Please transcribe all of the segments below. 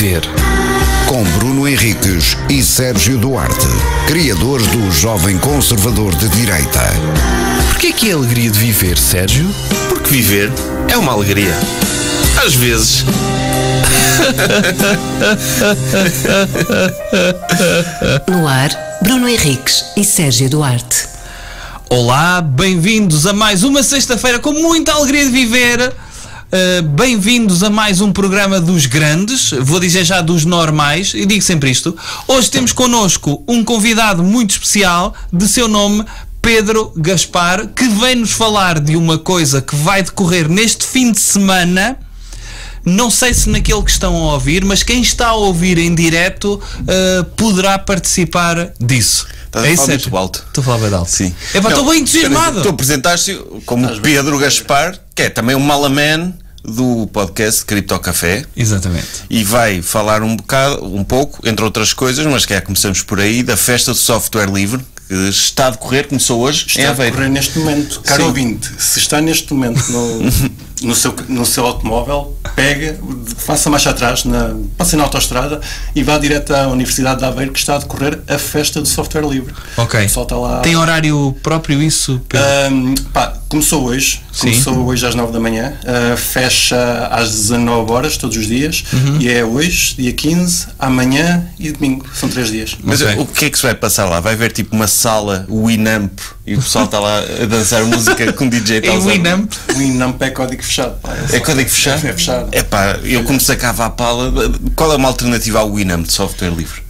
Ver, com Bruno Henriques e Sérgio Duarte, criadores do Jovem Conservador de Direita. Porquê que é a alegria de viver, Sérgio? Porque viver é uma alegria. Às vezes. No ar, Bruno Henriques e Sérgio Duarte. Olá, bem-vindos a mais uma sexta-feira com muita alegria de viver. Bem-vindos a mais um programa dos grandes, vou dizer já dos normais, e digo sempre isto. Hoje temos connosco um convidado muito especial, de seu nome Pedro Gaspar, que vem nos falar de uma coisa que vai decorrer neste fim de semana. Não sei se naquele que estão a ouvir, mas quem está a ouvir em direto poderá participar disso. Estás a falar muito alto. Estou a falar bem alto. Sim. Estou bem entusiasmado. Tu apresentaste como Pedro Gaspar, que é também um MalMen do podcast Cripto Café. Exatamente. E vai falar um pouco, entre outras coisas, mas que começamos por aí, da Festa do Software Livre, que está a decorrer, começou hoje, está a decorrer neste momento. Caro ouvinte, se está neste momento no seu automóvel, pega, faça marcha atrás, passe na autoestrada e vá direto à Universidade de Aveiro, que está a decorrer a Festa do Software Livre. Ok. Solta lá. Tem horário próprio isso? Começou hoje às 9 da manhã, fecha às 19 horas todos os dias, e é hoje, dia 15, amanhã e domingo, são 3 dias. Mas okay. O que é que se vai passar lá? Vai haver tipo uma sala Winamp e o pessoal está lá a dançar música com DJ tal. Winamp? Winamp é código fechado. É código fechado? É fechado. Eu como sacava a pala, qual é uma alternativa ao Winamp de software livre?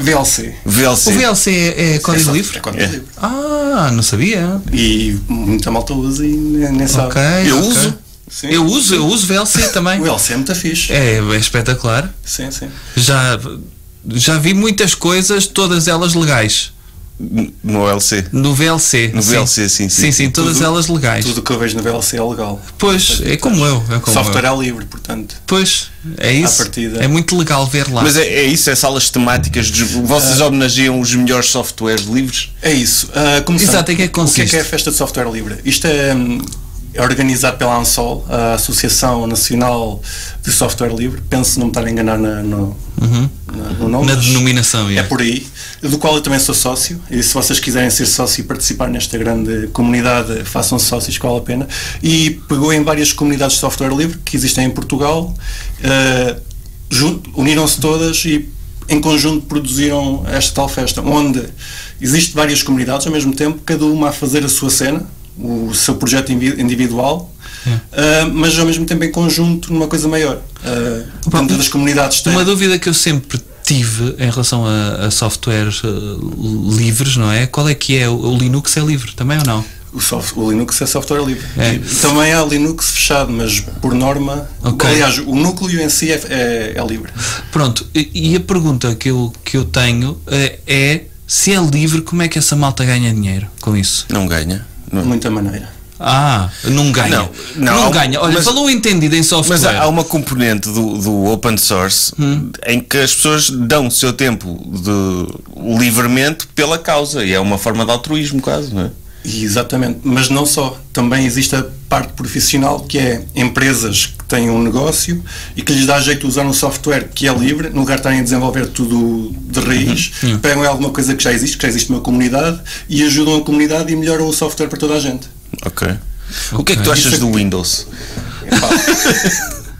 VLC. O VLC é código livre? É código livre. Ah, não sabia. E muita malta usa e nem sabe. Okay, eu uso. Sim. Eu uso VLC também. O VLC é muito fixe. É espetacular. Sim, sim. Já vi muitas coisas, todas elas legais. No VLC, sim, todas elas legais. Tudo que eu vejo no VLC é legal. Pois, é como eu. Software é livre, portanto. Pois, é isso. É muito legal ver lá. Mas é isso, é salas temáticas. Vocês homenageiam os melhores softwares livres? É isso. Exato, em que é que consiste? O que é a Festa de Software Livre? Isto é organizado pela ANSOL, a Associação Nacional de Software Livre. Penso não me estar a enganar na denominação. É por aí, do qual eu também sou sócio, e se vocês quiserem ser sócio e participar nesta grande comunidade, façam sócios, que vale a pena. E pegou em várias comunidades de software livre que existem em Portugal, uniram-se todas e em conjunto produziram esta tal festa, onde existem várias comunidades ao mesmo tempo, cada uma a fazer a sua cena, o seu projeto individual, mas ao mesmo tempo em conjunto numa coisa maior. Dentro das comunidades tem. Uma dúvida que eu sempre tive em relação a softwares livres, não é? Qual é que é? O Linux é livre também ou não? O Linux é software livre. É. Também há Linux fechado, mas por norma... Okay. Aliás, o núcleo em si é livre. Pronto, e a pergunta que eu tenho é se é livre, como é que essa malta ganha dinheiro com isso? Não ganha. De muita maneira. Não ganha. Não ganha. Olha, falou entendido em software. Mas há uma componente do open source em que as pessoas dão o seu tempo livremente pela causa. E é uma forma de altruísmo, quase, não é? Exatamente. Mas não só. Também existe a parte profissional, que é empresas que têm um negócio e que lhes dá jeito de usar um software que é livre, no lugar de estarem a desenvolver tudo de raiz, pegam alguma coisa que já existe numa comunidade e ajudam a comunidade e melhoram o software para toda a gente. Ok. O que é que tu achas do Windows?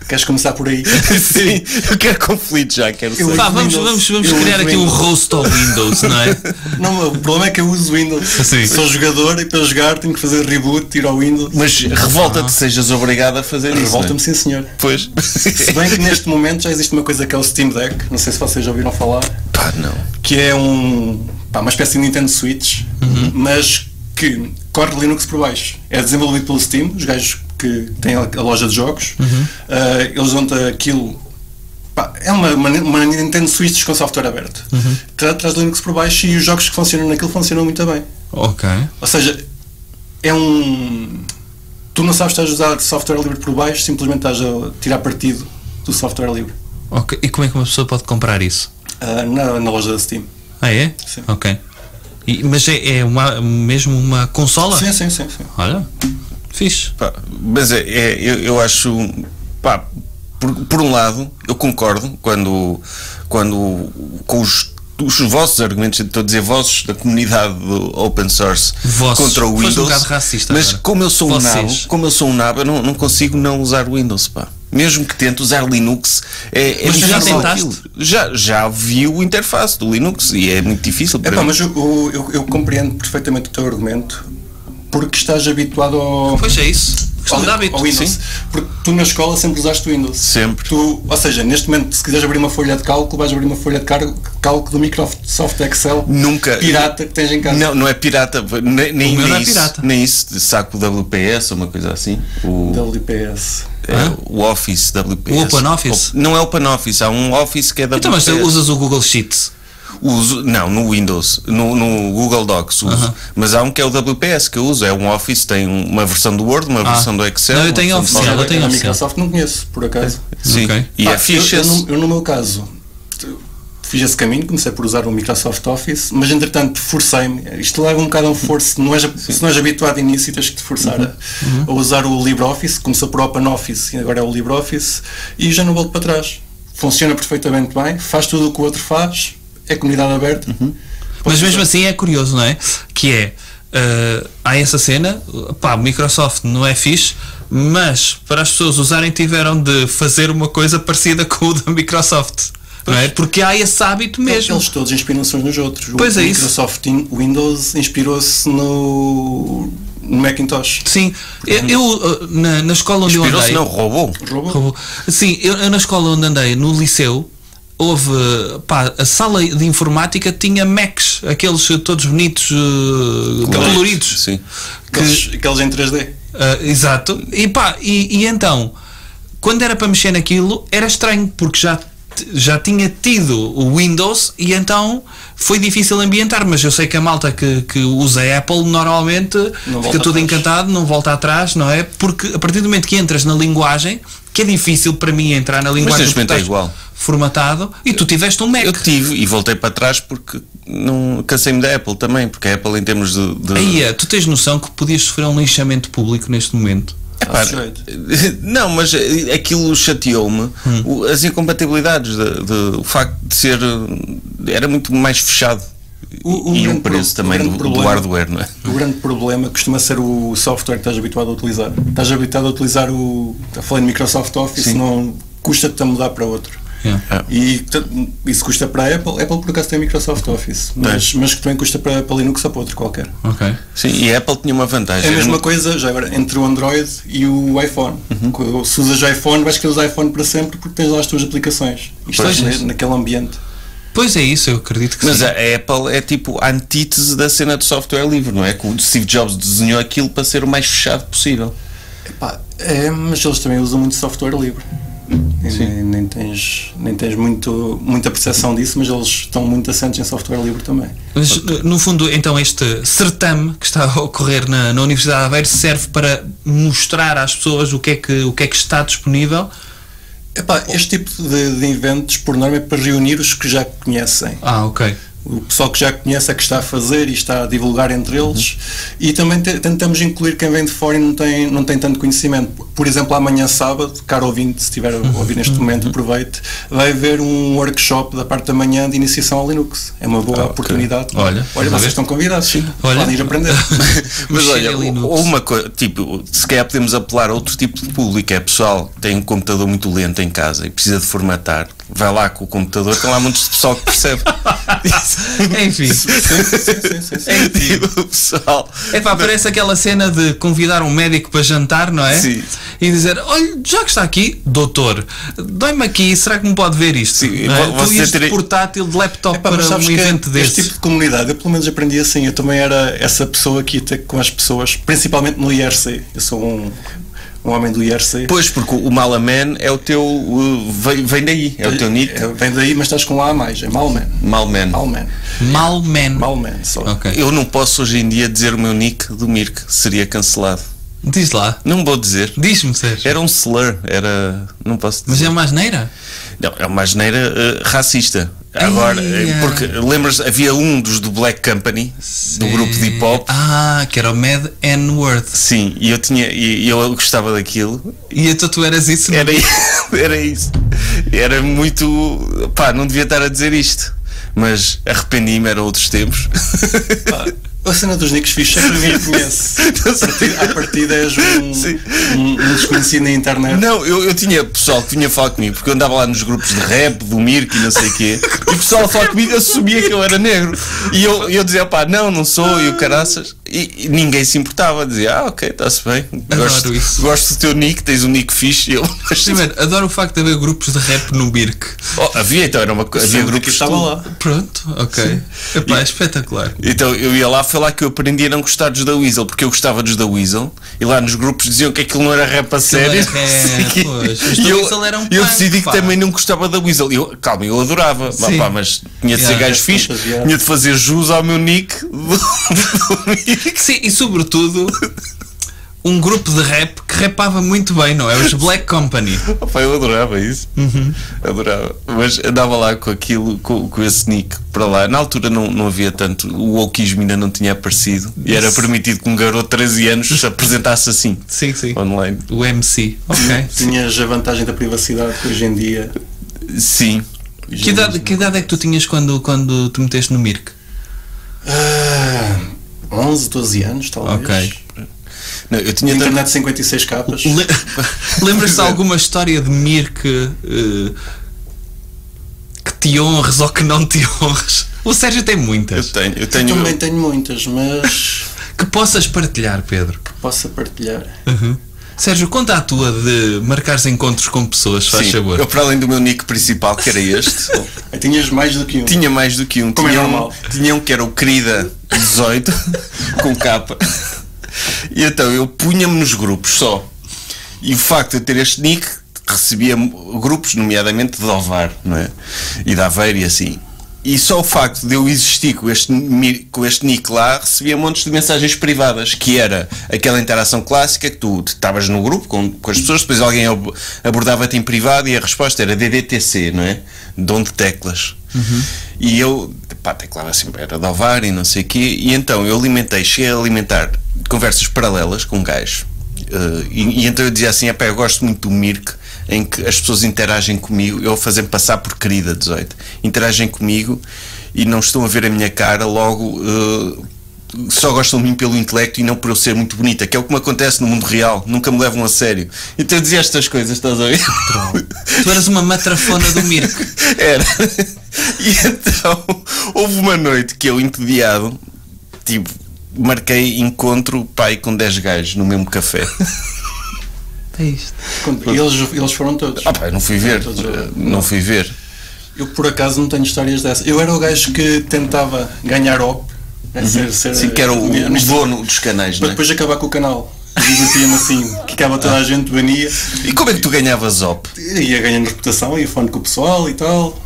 Queres começar por aí? Sim, eu quero conflito já, quero saber. Vamos criar aqui um roast ao Windows, não é? Não, o problema é que eu uso Windows. Sim. Sou jogador e para jogar tenho que fazer reboot, tiro ao Windows. Mas revolta-te, sejas obrigado a fazer isso. Revolta-me, sim senhor. Pois. Se bem que neste momento já existe uma coisa que é o Steam Deck, não sei se vocês já ouviram falar. Não. Que é uma espécie de Nintendo Switch, mas que corre Linux por baixo. É desenvolvido pelo Steam, os gajos que tem a loja de jogos, eles dão-te aquilo. É uma Nintendo Switch com software aberto. Traz Linux por baixo e os jogos que funcionam naquilo funcionam muito bem. Ok. Ou seja, tu não sabes estás a usar software livre por baixo, simplesmente estás a tirar partido do software livre. Ok. E como é que uma pessoa pode comprar isso? Na loja da Steam. Ah, é? Sim. Ok. Mas é mesmo uma consola? Sim. Olha... Fixe. Mas eu acho... por um lado, eu concordo com os vossos argumentos, estou a dizer vossos, da comunidade do open source vossos, contra o Windows, um bocado racista, mas agora. como eu sou um nabo, eu não consigo não usar o Windows, pá. Mesmo que tente usar Linux, é mas já tentaste? Já vi o interface do Linux e é muito difícil para mim. Mas eu compreendo perfeitamente o teu argumento, porque estás habituado ao... Pois é isso. Ao Windows. Sim. Porque tu na escola sempre usaste o Windows. Sempre. Ou seja, neste momento, se quiseres abrir uma folha de cálculo, vais abrir uma folha de cálculo do Microsoft Excel. Nunca. Pirata que tens em casa. Não é pirata. Nem isso. Saco o WPS ou uma coisa assim. O WPS. O Office WPS. O OpenOffice? Não é OpenOffice. Há um Office que é WPS. Então, mas tu usas o Google Sheets? Uso, não, no Windows, no Google Docs uso, mas há um que é o WPS que eu uso, é um Office, tem uma versão do Word, uma versão do Excel. Não, eu tenho oficial, eu tenho a Microsoft, não conheço, por acaso. Sim, okay. E é fixe. Eu no meu caso, fiz esse caminho, comecei por usar o Microsoft Office, mas entretanto forcei-me, isto leva um bocado a um forço, se não és habituado início tens que te forçar a usar o LibreOffice, começou por OpenOffice e agora é o LibreOffice, e já não volto para trás. Funciona perfeitamente bem, faz tudo o que o outro faz, é comunidade aberta. Mas mesmo assim é curioso, não é? Que é, há essa cena, pá, Microsoft não é fixe, mas para as pessoas usarem tiveram de fazer uma coisa parecida com o da Microsoft, não é? Porque há esse hábito mesmo. Eles todos inspiram-se uns nos outros. Pois é isso. Microsoft Windows inspirou-se no Macintosh. Sim, eu na escola onde eu andei... Inspirou-se, não, roubou. Sim, eu na escola onde andei, no liceu, houve, pá, a sala de informática tinha Macs, aqueles todos bonitos, coloridos. Sim. Aqueles em 3D. Exato. E pá, e então, quando era para mexer naquilo, era estranho, porque já tinha tido o Windows e então foi difícil ambientar, mas eu sei que a malta que usa a Apple normalmente fica tudo encantado, não volta atrás, não é? Porque a partir do momento que entras na linguagem, que é difícil para mim entrar na linguagem, mas é igual. Formatado, e tu tiveste um Mac. Eu tive e voltei para trás porque cansei-me da Apple também, porque a Apple em termos de... Aí, tu tens noção que podias sofrer um linchamento público neste momento? Não, mas aquilo chateou-me, as incompatibilidades, o facto de ser... Era muito mais fechado e um preço também do hardware, não é? O grande problema costuma ser o software que estás habituado a utilizar. Estás habituado a utilizar falei de Microsoft Office, não custa-te a mudar para outro. E isso custa para a Apple. Apple por acaso tem Microsoft Office, mas que também custa para Linux ou para outro qualquer. Sim, e a Apple tinha uma vantagem. É a mesma coisa já agora, entre o Android e o iPhone. Se usas iPhone, vais querer usar iPhone para sempre porque tens lá as tuas aplicações. E estás naquele ambiente. Pois é isso, eu acredito que sim. Mas a Apple é tipo a antítese da cena do software livre, não é? Que o Steve Jobs desenhou aquilo para ser o mais fechado possível. Epá, mas eles também usam muito software livre. Nem tens muita percepção disso, mas eles estão muito assentes em software livre também. Mas, no fundo, então este certame que está a ocorrer na Universidade de Aveiro serve para mostrar às pessoas o que é que está disponível? Epá, este tipo de eventos, por norma, é para reunir os que já conhecem. O pessoal que já conhece é que está a fazer e está a divulgar entre eles, e também tentamos incluir quem vem de fora e não tem tanto conhecimento. Por exemplo, amanhã sábado, caro ouvinte, se estiver a ouvir neste momento, aproveite, vai haver um workshop da parte da manhã de iniciação ao Linux. É uma boa oportunidade. Olha, vocês estão convidados, sim. Podem ir aprender. Mas olha, uma coisa, tipo, se calhar podemos apelar a outro tipo de público, é pessoal que tem um computador muito lento em casa e precisa de formatar. Vai lá com o computador, tem lá muitos pessoal que percebe. Enfim. Sim. Pessoal. Epá, parece aquela cena de convidar um médico para jantar, não é? Sim. E dizer, olha, já que está aqui, doutor, dói-me aqui, será que me pode ver isto? Sim. Este portátil de laptop para um evento deste. Este tipo de comunidade, eu pelo menos aprendi assim, eu também era essa pessoa aqui com as pessoas, principalmente no IRC. Eu sou um homem do IRC. Pois, porque o MalMen é o teu... vem daí, é o teu nick. Vem daí, mas estás com lá a mais, é MalMen só. Eu não posso hoje em dia dizer o meu nick do MIRC, seria cancelado. Diz lá. Não vou dizer. Diz-me, Sérgio. Era um slur, era... Não posso dizer. Mas é uma asneira? Não, é uma asneira racista. Agora, porque lembras, havia um do Black Company, do grupo de hip hop. Que era o Mad N-Word. Sim, e eu gostava daquilo. E então tu eras isso? Era isso. Era isso. Era muito... Pá, não devia estar a dizer isto. Mas arrependi-me, eram outros tempos. Pá, a cena dos nicks fixos sempre me conhece. À partida és um desconhecido na internet. Não, eu tinha pessoal que vinha falar comigo, porque eu andava lá nos grupos de rap, do MIRC e não sei o quê, e o pessoal a falar comigo assumia que eu era negro. E eu dizia, pá, não sou, e o caraças. E ninguém se importava, dizia, ok, está-se bem, gosto do teu nick, tens um nick fixe. E eu, primeiro, adoro o facto de haver grupos de rap no MIRC. Oh, havia, então, era uma coisa, havia grupos que estava lá. Pronto, ok. Epá, é espetacular. Então eu ia lá, foi lá que eu aprendi a não gostar dos da Weasel, porque eu gostava dos da Weasel, e lá nos grupos diziam que aquilo não era rap a sério. E eu decidi que também não gostava da Weasel. Calma, eu adorava, pá, mas tinha de ser gajo fixe, tinha de fazer jus ao meu nick do MIRC. Sim, e sobretudo um grupo de rap que rapava muito bem, não é? Os Black Company. Opa, eu adorava isso. Uhum. Adorava. Mas andava lá com aquilo, com esse nick para lá. Na altura não havia tanto, o wokeismo ainda não tinha aparecido. E era permitido que um garoto de 13 anos se apresentasse assim. Sim, sim. Online. O MC. Okay. Tinhas a vantagem da privacidade que hoje em dia. Sim. Que idade é que tu tinhas quando te meteste no MIRC? 11, 12 anos, talvez. Ok. Não, eu tinha internet de 56 capas. Lembras-te de alguma história de MIRC que te honres ou que não te honres? O Sérgio tem muitas. Eu também tenho muitas, mas... Que possas partilhar, Pedro. Que possa partilhar. Uhum. Sérgio, conta a tua de marcares encontros com pessoas, faz favor. Eu, para além do meu nick principal, que era este... Tinhas mais do que um. Tinha mais do que um. Como tinha, é normal. Tinha um que era o Querida 18, com capa. E então eu punha-me nos grupos só. E o facto de eu ter este nick, recebia grupos, nomeadamente de Ovar, não é? E de Aveiro e assim. E só o facto de eu existir com este nick lá, recebia montes de mensagens privadas, que era aquela interação clássica que tu estavas no grupo com as pessoas, depois alguém abordava-te em privado e a resposta era DDTC, não é? Dom de teclas. Uhum. E eu, pá, teclava assim, era de Ovar e não sei o quê, e então eu cheguei a alimentar conversas paralelas com um gajo. E então eu dizia assim, pá, eu gosto muito do MIRC, em que as pessoas interagem comigo, eu a fazer-me passar por Querida 18, interagem comigo e não estão a ver a minha cara, logo só gostam de mim pelo intelecto e não por eu ser muito bonita, que é o que me acontece no mundo real, nunca me levam a sério. Então eu dizia estas coisas, estás a ver? Tu eras uma matrafona do MIRC. Era. E então houve uma noite que eu, entediado, tipo, marquei encontro, pai, com 10 gajos no mesmo café. É isto. Eles foram todos. Ah, pá, não fui ver. Não fui ver. Eu por acaso não tenho histórias dessas. Eu era o gajo que tentava ganhar OP. Uhum. Sim, que era o dono dos canais, para depois acabar com o canal. Dizia-me assim, que acaba toda a gente, bania. E como é que tu ganhavas OP? Ia ganhando reputação, ia falando com o pessoal e tal.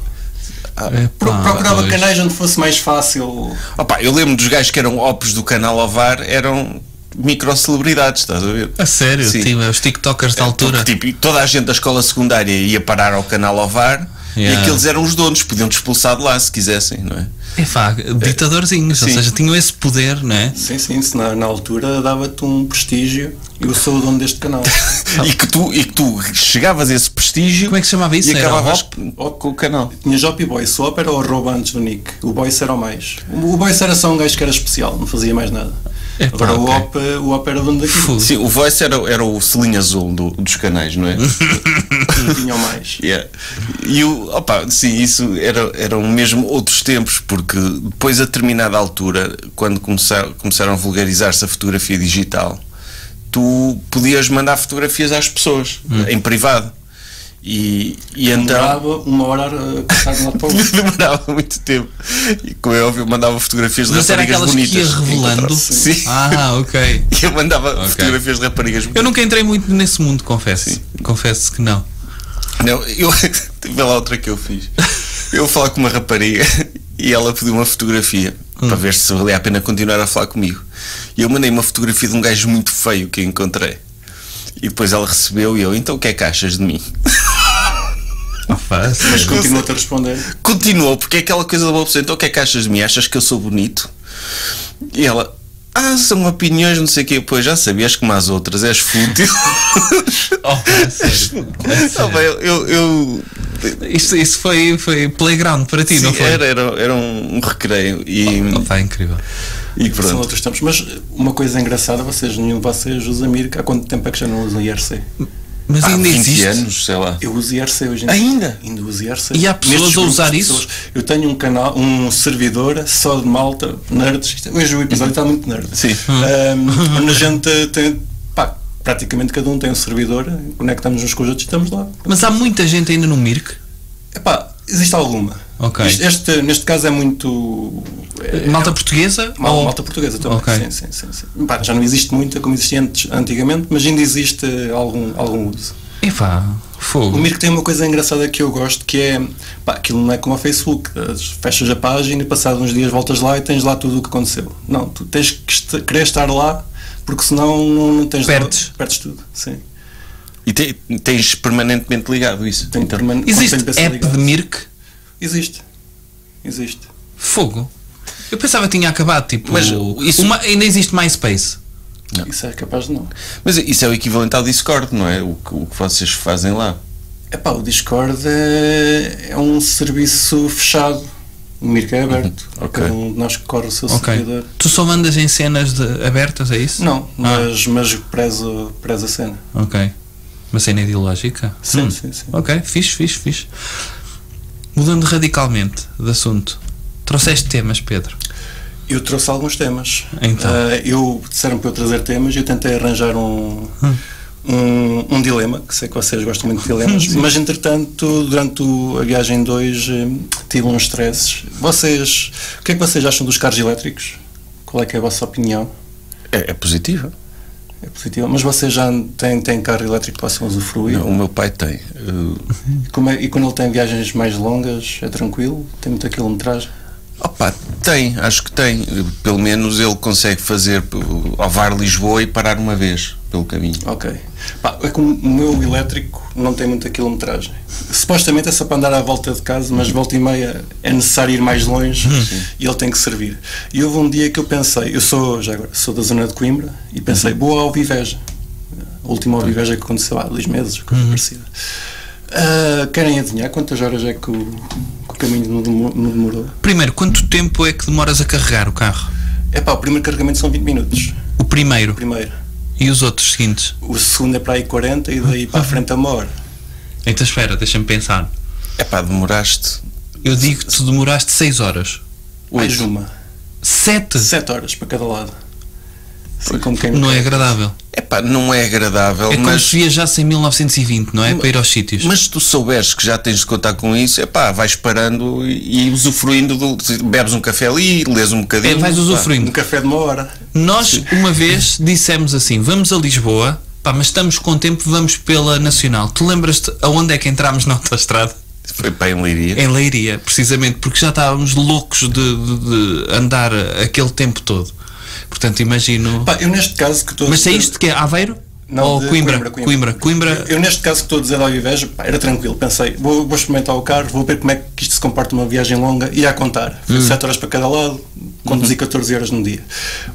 Procurava canais onde fosse mais fácil. Opa, eu lembro dos gajos que eram OPs do canal Ovar, eram microcelebridades, estás a ver? A sério? Sim. Tipo, os tiktokers da altura. Porque, tipo, toda a gente da escola secundária ia parar ao canal Ovar, e aqueles eram os donos, podiam-te expulsar de lá se quisessem, não é? Ditadorzinhos, ou seja, tinham esse poder, não é? Sim, sim, se na altura dava-te um prestígio. Eu sou o dono deste canal. e que tu chegavas a esse prestígio. Como é que se chamava isso? E acabavas com o canal. Tinhas Op e Boyce. O Op era o roubo antes do nick. O Boyce era o mais. O Boyce era só um gajo que era especial, não fazia mais nada. Agora o Op era o dono daquilo. Sim, o Voice era o selinho azul dos canais, não é? Não tinha mais. Yeah. E sim, isso eram mesmo outros tempos, porque depois, a determinada altura, quando começaram a vulgarizar-se a fotografia digital, tu podias mandar fotografias às pessoas em privado. E então demorava uma hora a passar de um lado para o outro. Demorava muito tempo. E como é óbvio, eu mandava fotografias de raparigas bonitas. Mas era aquelas que ia revelando? Sim. Ah, ok. Eu mandava fotografias de raparigas bonitas. Eu nunca entrei muito nesse mundo, confesso. Sim. Confesso que não. Não, eu... Vê lá outra que eu fiz. Eu vou falar com uma rapariga e ela pediu uma fotografia para ver se valia a pena continuar a falar comigo. E eu mandei uma fotografia de um gajo muito feio que eu encontrei. E depois ela recebeu e eu, então o que é que achas de mim? Não faz. Mas continuou-te a responder. Continuou, porque é aquela coisa da boa pessoa. Então o que é que achas de mim? Achas que eu sou bonito? E ela... Ah, são opiniões, não sei o quê. Pois, já sabias como as outras, és fútil. Isso foi playground para ti, sim, não foi? Era um recreio. E está incrível. E pronto. São outros tempos. Mas uma coisa engraçada, nenhum de vocês usa mIRC. Há quanto tempo é que já não usa IRC? Mas há ainda 20 existe? Anos, sei lá. Eu uso IRC hoje em dia. Ainda uso IRC. E há pessoas a usar isso? Eu tenho um canal, um servidor só de malta, nerds. Hoje o episódio está muito nerd. Sim. Onde a gente tem, pá, praticamente cada um tem um servidor, conectamos uns com os outros e estamos lá. Mas há muita gente ainda no MIRC? Epá, existe alguma. Okay. Neste caso é muito... malta portuguesa? Malta portuguesa também, okay. Sim. Pá, já não existe muita como existia antigamente, mas ainda existe algum uso. Epá, fogo. O mIRC tem uma coisa engraçada que eu gosto, que é, pá, aquilo não é como o Facebook, fechas a página e passados uns dias voltas lá e tens lá tudo o que aconteceu. Não, tu tens que querer estar lá, porque senão não tens... Perdes tudo, sim. E tens permanentemente ligado isso? Existe app de mIRC? Existe. Fogo. Eu pensava que tinha acabado, tipo... Mas ainda existe MySpace? Não. Isso é capaz de não. Mas isso é o equivalente ao Discord, não é? O que vocês fazem lá? Epá, o Discord é um serviço fechado. O mIRC é aberto. Okay. Cada um de nós corre o seu servidor. Tu só mandas em cenas abertas, é isso? Não, mas prezo a cena. Ok. Uma cena ideológica? Sim. Ok, fixe. Mudando radicalmente de assunto, trouxeste temas, Pedro? Eu trouxe alguns temas. Então. Disseram para eu trazer temas e eu tentei arranjar um dilema, que sei que vocês gostam muito de dilemas, mas entretanto, durante a viagem 2, tive uns stresses. Vocês, o que é que vocês acham dos carros elétricos? Qual é que é a vossa opinião? É positiva. É positivo, mas vocês já têm carro elétrico que possam usufruir? Não, o meu pai tem. E quando ele tem viagens mais longas, é tranquilo? Tem muita quilometragem? Opa, acho que tem. Pelo menos ele consegue fazer Ovar, Lisboa e parar uma vez pelo caminho. Ok. Pá, é que o meu elétrico não tem muita quilometragem. Supostamente é só para andar à volta de casa, mas volta e meia é necessário ir mais longe e ele tem que servir. E houve um dia que eu pensei, já agora sou da zona de Coimbra, e pensei, boa ao Viveja. A última Viveja que aconteceu há 2 meses, coisa parecida. Querem adivinhar quantas horas é que o caminho não demorou? Primeiro, quanto tempo é que demoras a carregar o carro? Epá, o primeiro carregamento são 20 minutos. O primeiro? O primeiro. E os outros seguintes? O segundo é para aí 40 e daí para a frente é 1 hora. Então espera, deixa-me pensar. Epá, demoraste... Eu digo que tu demoraste 6 horas. Mais uma. 7? 7 horas para cada lado. Não é agradável. Epá, não é agradável, mas... É como se viajasse em 1920, não é? Para ir aos sítios. Mas se tu souberes que já tens de contar com isso, epá, vais parando e usufruindo do... Bebes um café ali, lês um bocadinho... vais usufruindo. Um café de 1 hora. Nós, uma vez, dissemos assim, vamos a Lisboa, pá, mas estamos com tempo, vamos pela Nacional. Tu lembras-te aonde é que entramos na autoestrada? Foi para em Leiria. Em Leiria, precisamente, porque já estávamos loucos de andar aquele tempo todo. Portanto, imagino... Pá, eu neste caso que estou... Mas é isto que é Aveiro? Não, ou Coimbra. Eu neste caso que estou a dizer ao Iveja, pá, era tranquilo. Pensei, vou experimentar o carro, vou ver como é que isto se comporta uma viagem longa e a contar. 7 horas para cada lado, conduzi 14 horas num dia.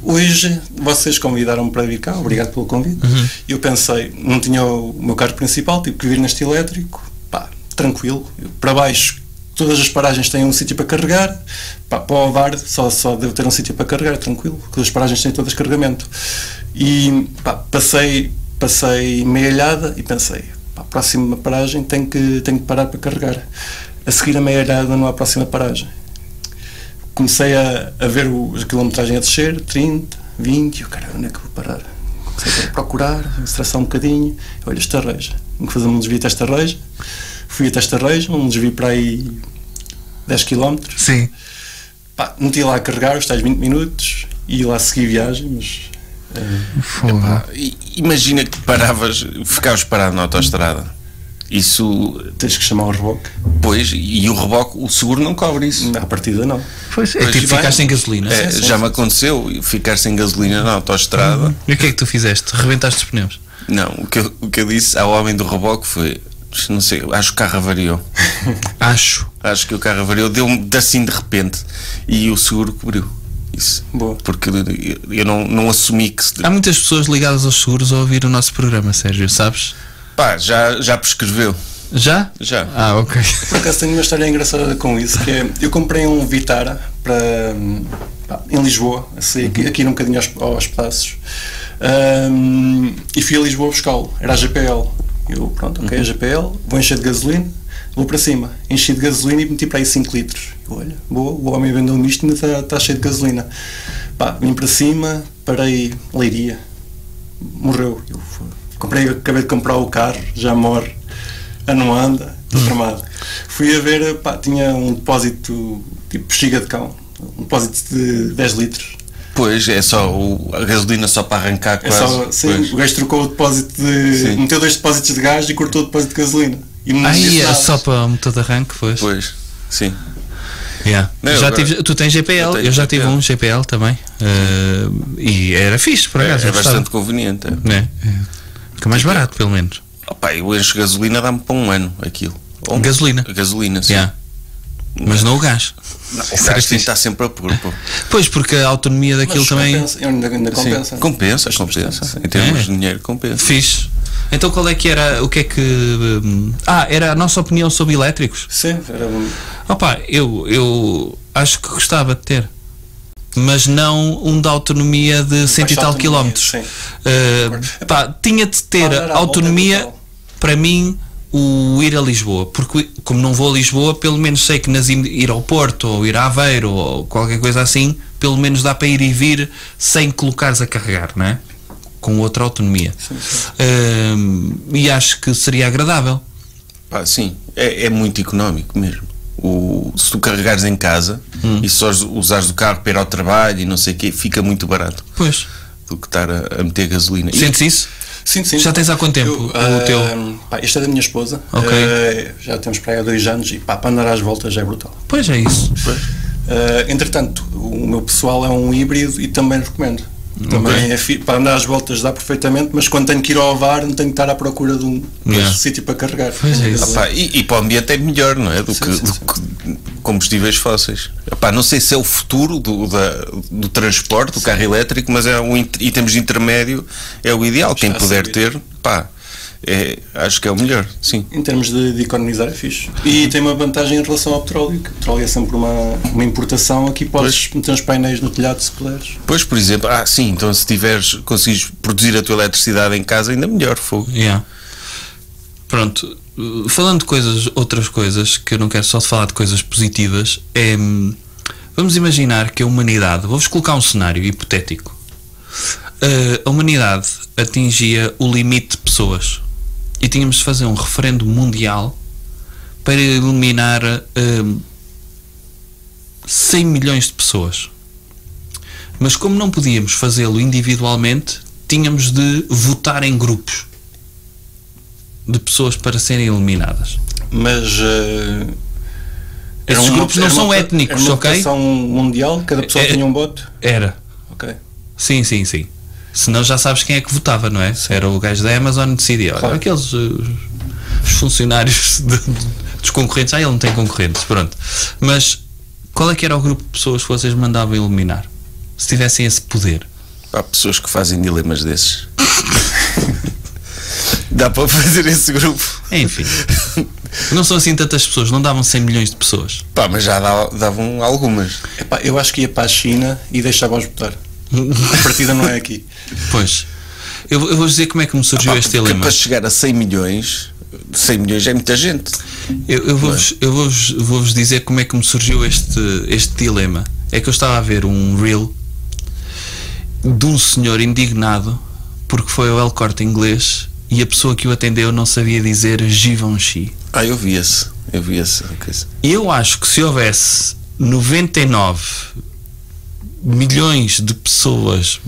Hoje, vocês convidaram-me para vir cá, obrigado pelo convite. Eu pensei, não tinha o meu carro principal, tive que vir neste elétrico, pá, tranquilo, para baixo. Todas as paragens têm um sítio para carregar. Pá, para o Ovar só devo ter um sítio para carregar, tranquilo, porque as paragens têm todas carregamento. E pá, passei meia alhada e pensei, pá, próxima paragem tenho que parar para carregar. A seguir a meia alhada não há próxima paragem. Comecei a ver a quilometragem a descer, 30, 20, e caralho, onde é que vou parar? Comecei a procurar, a estressar um bocadinho, olha, Estarreja, tenho que fazer um desvio até Estarreja. Fui até Estarreja, um desvio para aí 10 km. Sim. Pá, meti lá a carregar os tais 20 minutos e lá segui viagem, mas... Epá, imagina que ficavas parado na autoestrada. Isso... Tens que chamar o reboque. Pois, e o reboque, o seguro não cobre isso. À partida não. Pois, é tipo ficar sem gasolina. É, já me aconteceu, ficar sem gasolina na autoestrada. E o que é que tu fizeste? Rebentaste os pneus? Não, o que eu disse ao homem do reboque foi... Não sei, acho que o carro avariou. Acho que o carro avariou, deu-me assim de repente e o seguro cobriu. isso. Boa. Porque eu não assumi que... Há muitas pessoas ligadas aos seguros a ouvir o nosso programa, Sérgio, sabes? Pá, já prescreveu. Já? Já. Ah, ok. Por acaso tenho uma história engraçada com isso, que é, eu comprei um Vitara para, em Lisboa, assim, aqui um bocadinho aos pedaços, e fui a Lisboa buscá-lo, era a GPL. Eu, pronto, ok, a GPL, vou encher de gasolina, vou para cima, enchi de gasolina e meti para aí 5 litros. Eu, olha, boa, o homem vendeu-me isto e ainda está cheio de gasolina. Pá, vim para cima, parei Leiria, morreu. Eu acabei de comprar o carro, já morre, já não anda, estou tramado. Fui a ver, pá, tinha um depósito tipo bexiga de cão, um depósito de 10 litros. Pois, é só a gasolina só para arrancar quase. Só, sim, o gajo trocou o depósito de... Sim. Meteu 2 depósitos de gás e cortou o depósito de gasolina. E não é só para o motor de arranque, pois. Pois, sim. Yeah. Não, já tive, tu tens GPL, eu já tive um GPL também. E era fixe, por acaso. É bastante conveniente. Fica mais barato, pelo menos. Opa, eu encho gasolina, dá-me para um ano aquilo. Ou gasolina? Gasolina, sim. Yeah. Mas não o gás. Não, o gás está sempre a pôr. Pois, porque a autonomia daquilo também... Ainda compensa. Sim, compensa. Em termos de dinheiro, compensa. Fixe. Então qual é que era, o que é que... Ah, era a nossa opinião sobre elétricos? Sim, era... Opa, eu acho que gostava de ter. Mas não um da autonomia de 100 e tal quilómetros. Sim. Pá, tinha de ter autonomia, para mim... o ir a Lisboa, porque como não vou a Lisboa, pelo menos sei que ir ao Porto ou ir a Aveiro ou qualquer coisa assim, pelo menos dá para ir e vir sem colocares a carregar, não é? Com outra autonomia. Sim, sim. E acho que seria agradável. Ah, sim, é muito económico mesmo. Se tu carregares em casa e só usares o carro para ir ao trabalho e não sei o quê, fica muito barato. Pois. Do que estar a meter gasolina. Sentes isso? Sim, sim. Já tens há quanto tempo o teu? Pá, este é da minha esposa. Okay. Já temos para aí há 2 anos e pá, para andar às voltas é brutal. Pois é isso. Entretanto, o meu pessoal é um híbrido e também recomendo. Okay. Também é para andar às voltas dá perfeitamente, mas quando tenho que ir ao Ovar não tenho que estar à procura de um sítio para carregar. Pois é isso. Pá, e para o ambiente é melhor, não é? Do que combustíveis fósseis. Epá, não sei se é o futuro do transporte, do carro elétrico, mas é em termos de intermédio é o ideal. Quem puder ter, pá, acho que é o melhor. Sim. Em termos de economizar é fixe. E tem uma vantagem em relação ao petróleo, que o petróleo é sempre uma importação. Aqui podes meter uns painéis no telhado se puderes. Pois, por exemplo, sim, então se tiveres, consegues produzir a tua eletricidade em casa, ainda melhor, fogo. Yeah. Pronto. Falando de coisas, outras coisas, que eu não quero só falar de coisas positivas, é, vamos imaginar que a humanidade, vou-vos colocar um cenário hipotético, a humanidade atingia o limite de pessoas e tínhamos de fazer um referendo mundial para eliminar 100 milhões de pessoas. Mas como não podíamos fazê-lo individualmente, tínhamos de votar em grupos de pessoas para serem eliminadas. Mas esses grupos não são étnicos, ok? Era uma votação mundial? Cada pessoa tinha um voto? Era. Ok. Sim, sim, sim. Senão já sabes quem é que votava, não é? Era o gajo da Amazon decidia. Claro. Aqueles os funcionários dos concorrentes. Ele não tem concorrentes, pronto. Mas qual é que era o grupo de pessoas que vocês mandavam eliminar? Se tivessem esse poder. Há pessoas que fazem dilemas desses. Dá para fazer esse grupo. Enfim. Não são assim tantas pessoas, não davam 100 milhões de pessoas. Pá, mas já davam algumas. Epá, eu acho que ia para a China e deixava-os votar. A partida não é aqui. Pois. Eu vou dizer como é que me surgiu este dilema. Para chegar a 100 milhões, 100 milhões é muita gente. Eu vou-vos dizer como é que me surgiu este dilema. É que eu estava a ver um reel de um senhor indignado porque foi ao El Corte Inglês e a pessoa que o atendeu não sabia dizer Givenchy. Ah, eu vi-se. Eu vi-se. Eu acho que se houvesse 99 milhões de pessoas,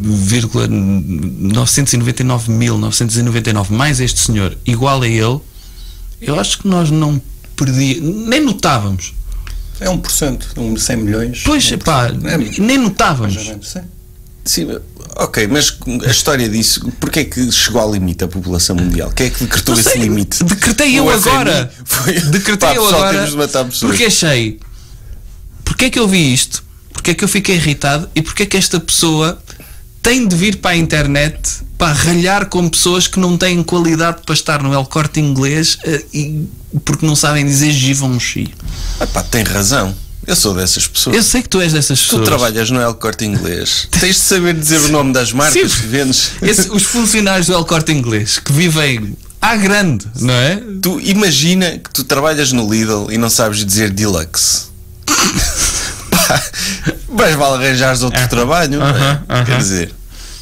999.999 mais este senhor, igual a ele, eu acho que nós não perdíamos, nem notávamos. É 1%, 100 milhões. Pois, pá, nem notávamos. Sim, ok, mas a história disso, porque é que chegou ao limite a população mundial? Quem é que decretou esse limite? Decretei eu agora! Decretei eu agora, porque achei. Porque é que eu vi isto? porque é que eu fiquei irritado e porque é que esta pessoa tem de vir para a internet para ralhar com pessoas que não têm qualidade para estar no El Corte Inglês e porque não sabem dizer Givenchy. Ah pá, tem razão. Eu sou dessas pessoas. Eu sei que tu és dessas pessoas. Tu trabalhas no El Corte Inglês. Tens de saber dizer o nome das marcas que vendes. Os funcionários do El Corte Inglês que vivem à grande, não é? Tu imagina que tu trabalhas no Lidl e não sabes dizer Deluxe. Pá, mas vale arranjares outro trabalho, não é? Quer dizer,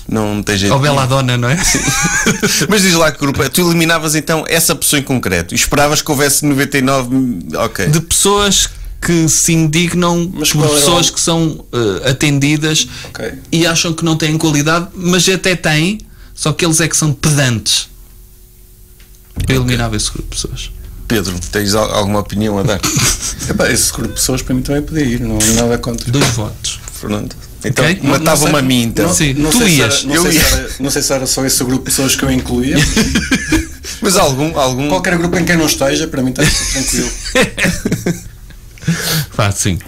não tens jeito. Ou Belladonna, não é? Mas diz lá que grupo é. Tu eliminavas então essa pessoa em concreto e esperavas que houvesse 99 de pessoas que se indignam, mas por pessoas que são atendidas e acham que não têm qualidade, mas até têm, só que eles é que são pedantes. Eu eliminava esse grupo de pessoas. Pedro, tens alguma opinião a dar? Esse grupo de pessoas para mim também podia ir, não há nada contra. 2 votos. Fernando. Então matava-me a mim, então. Tu ias. Não sei se era só esse grupo de pessoas que eu incluía. Mas algum. Qualquer grupo em quem não esteja, para mim está tranquilo. Pá, sim.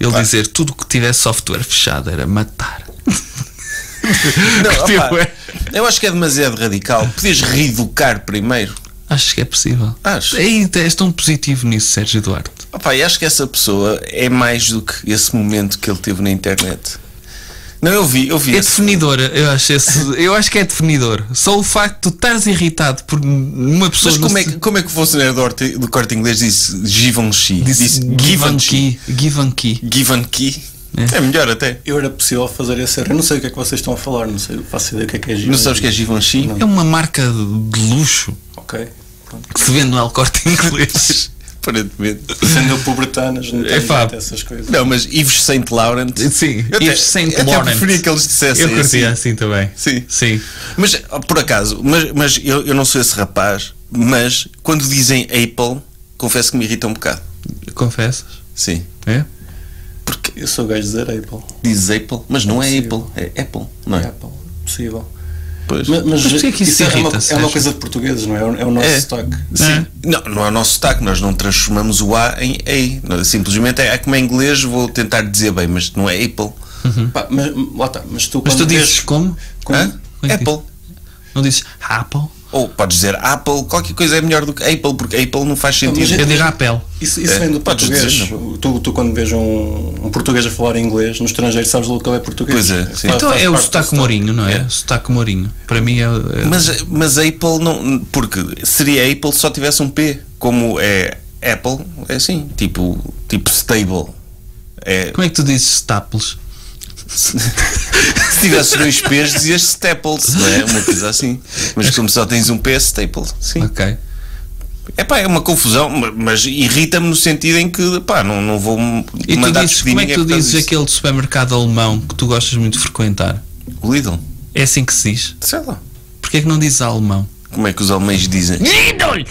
Ele dizer tudo que tivesse software fechado era matar. Não, opa, eu acho que é demasiado radical. Podias reeducar primeiro. Acho que é possível. Acho. És tão positivo nisso, Sérgio Duarte. Opa, eu acho que essa pessoa é mais do que esse momento que ele teve na internet. Não, eu vi. É definidor, eu acho que é definidor. Só o facto de tu estás irritado por uma pessoa. Mas como é que o funcionário do Corte Inglês disse Givenchy? Disse Givenchy. Givenchy. É melhor até. Eu era possível fazer essa. Eu não sei o que é que vocês estão a falar, não sei, faço ideia o que é Givenchy. Não sabes o que é Givenchy? Não. É uma marca de luxo. Ok. Pronto. Que se vende no El Corte Inglês. Aparentemente. Sendo pobretanas, não tem essas coisas. Não, mas Yves Saint Laurent. Sim, Yves Saint Laurent. Eu preferia que eles dissessem assim. Eu curtia assim também. Sim. Mas, por acaso, mas eu não sou esse rapaz, mas quando dizem Apple, confesso que me irrita um bocado. Confessas? Sim. É? Porque eu sou o gajo de dizer Apple. Dizes Apple, mas não é Apple, é Apple, não é? Apple, possível. Pois. Mas porquê que isso irrita, é uma coisa de portugueses, não é? É o nosso sotaque. Sim. Não é o nosso sotaque, nós não transformamos o A em A. Simplesmente é como em inglês, vou tentar dizer bem, mas não é Apple. Pá, mas, lá tá, mas tu dizes como? Apple. Não dizes Apple? Ou podes dizer Apple, qualquer coisa é melhor do que Apple, porque Apple não faz sentido. Eu digo Apple. Isso vem do português. Dizer, tu quando vejo um português a falar inglês, no estrangeiro, sabes logo que ele é português. Pois é. Sim. Então é o sotaque mourinho, não é? Sotaque mourinho. Para mim é... Mas Apple não... Porque seria Apple se só tivesse um P. Como é Apple, é assim. Tipo stable. É... Como é que tu dizes staples? Se tivesse 2 P's, dizias Staples, não é? Uma coisa assim. Mas como só tens um P, Staples. Sim. Ok. É uma confusão, mas irrita-me no sentido em que, pá, não vou mandar despedir ninguém. Como é que tu dizes aquele supermercado alemão que tu gostas muito de frequentar? O Lidl. É assim que se diz? Sei lá. Porquê é que não dizes alemão? Como é que os alemães dizem? Lidl!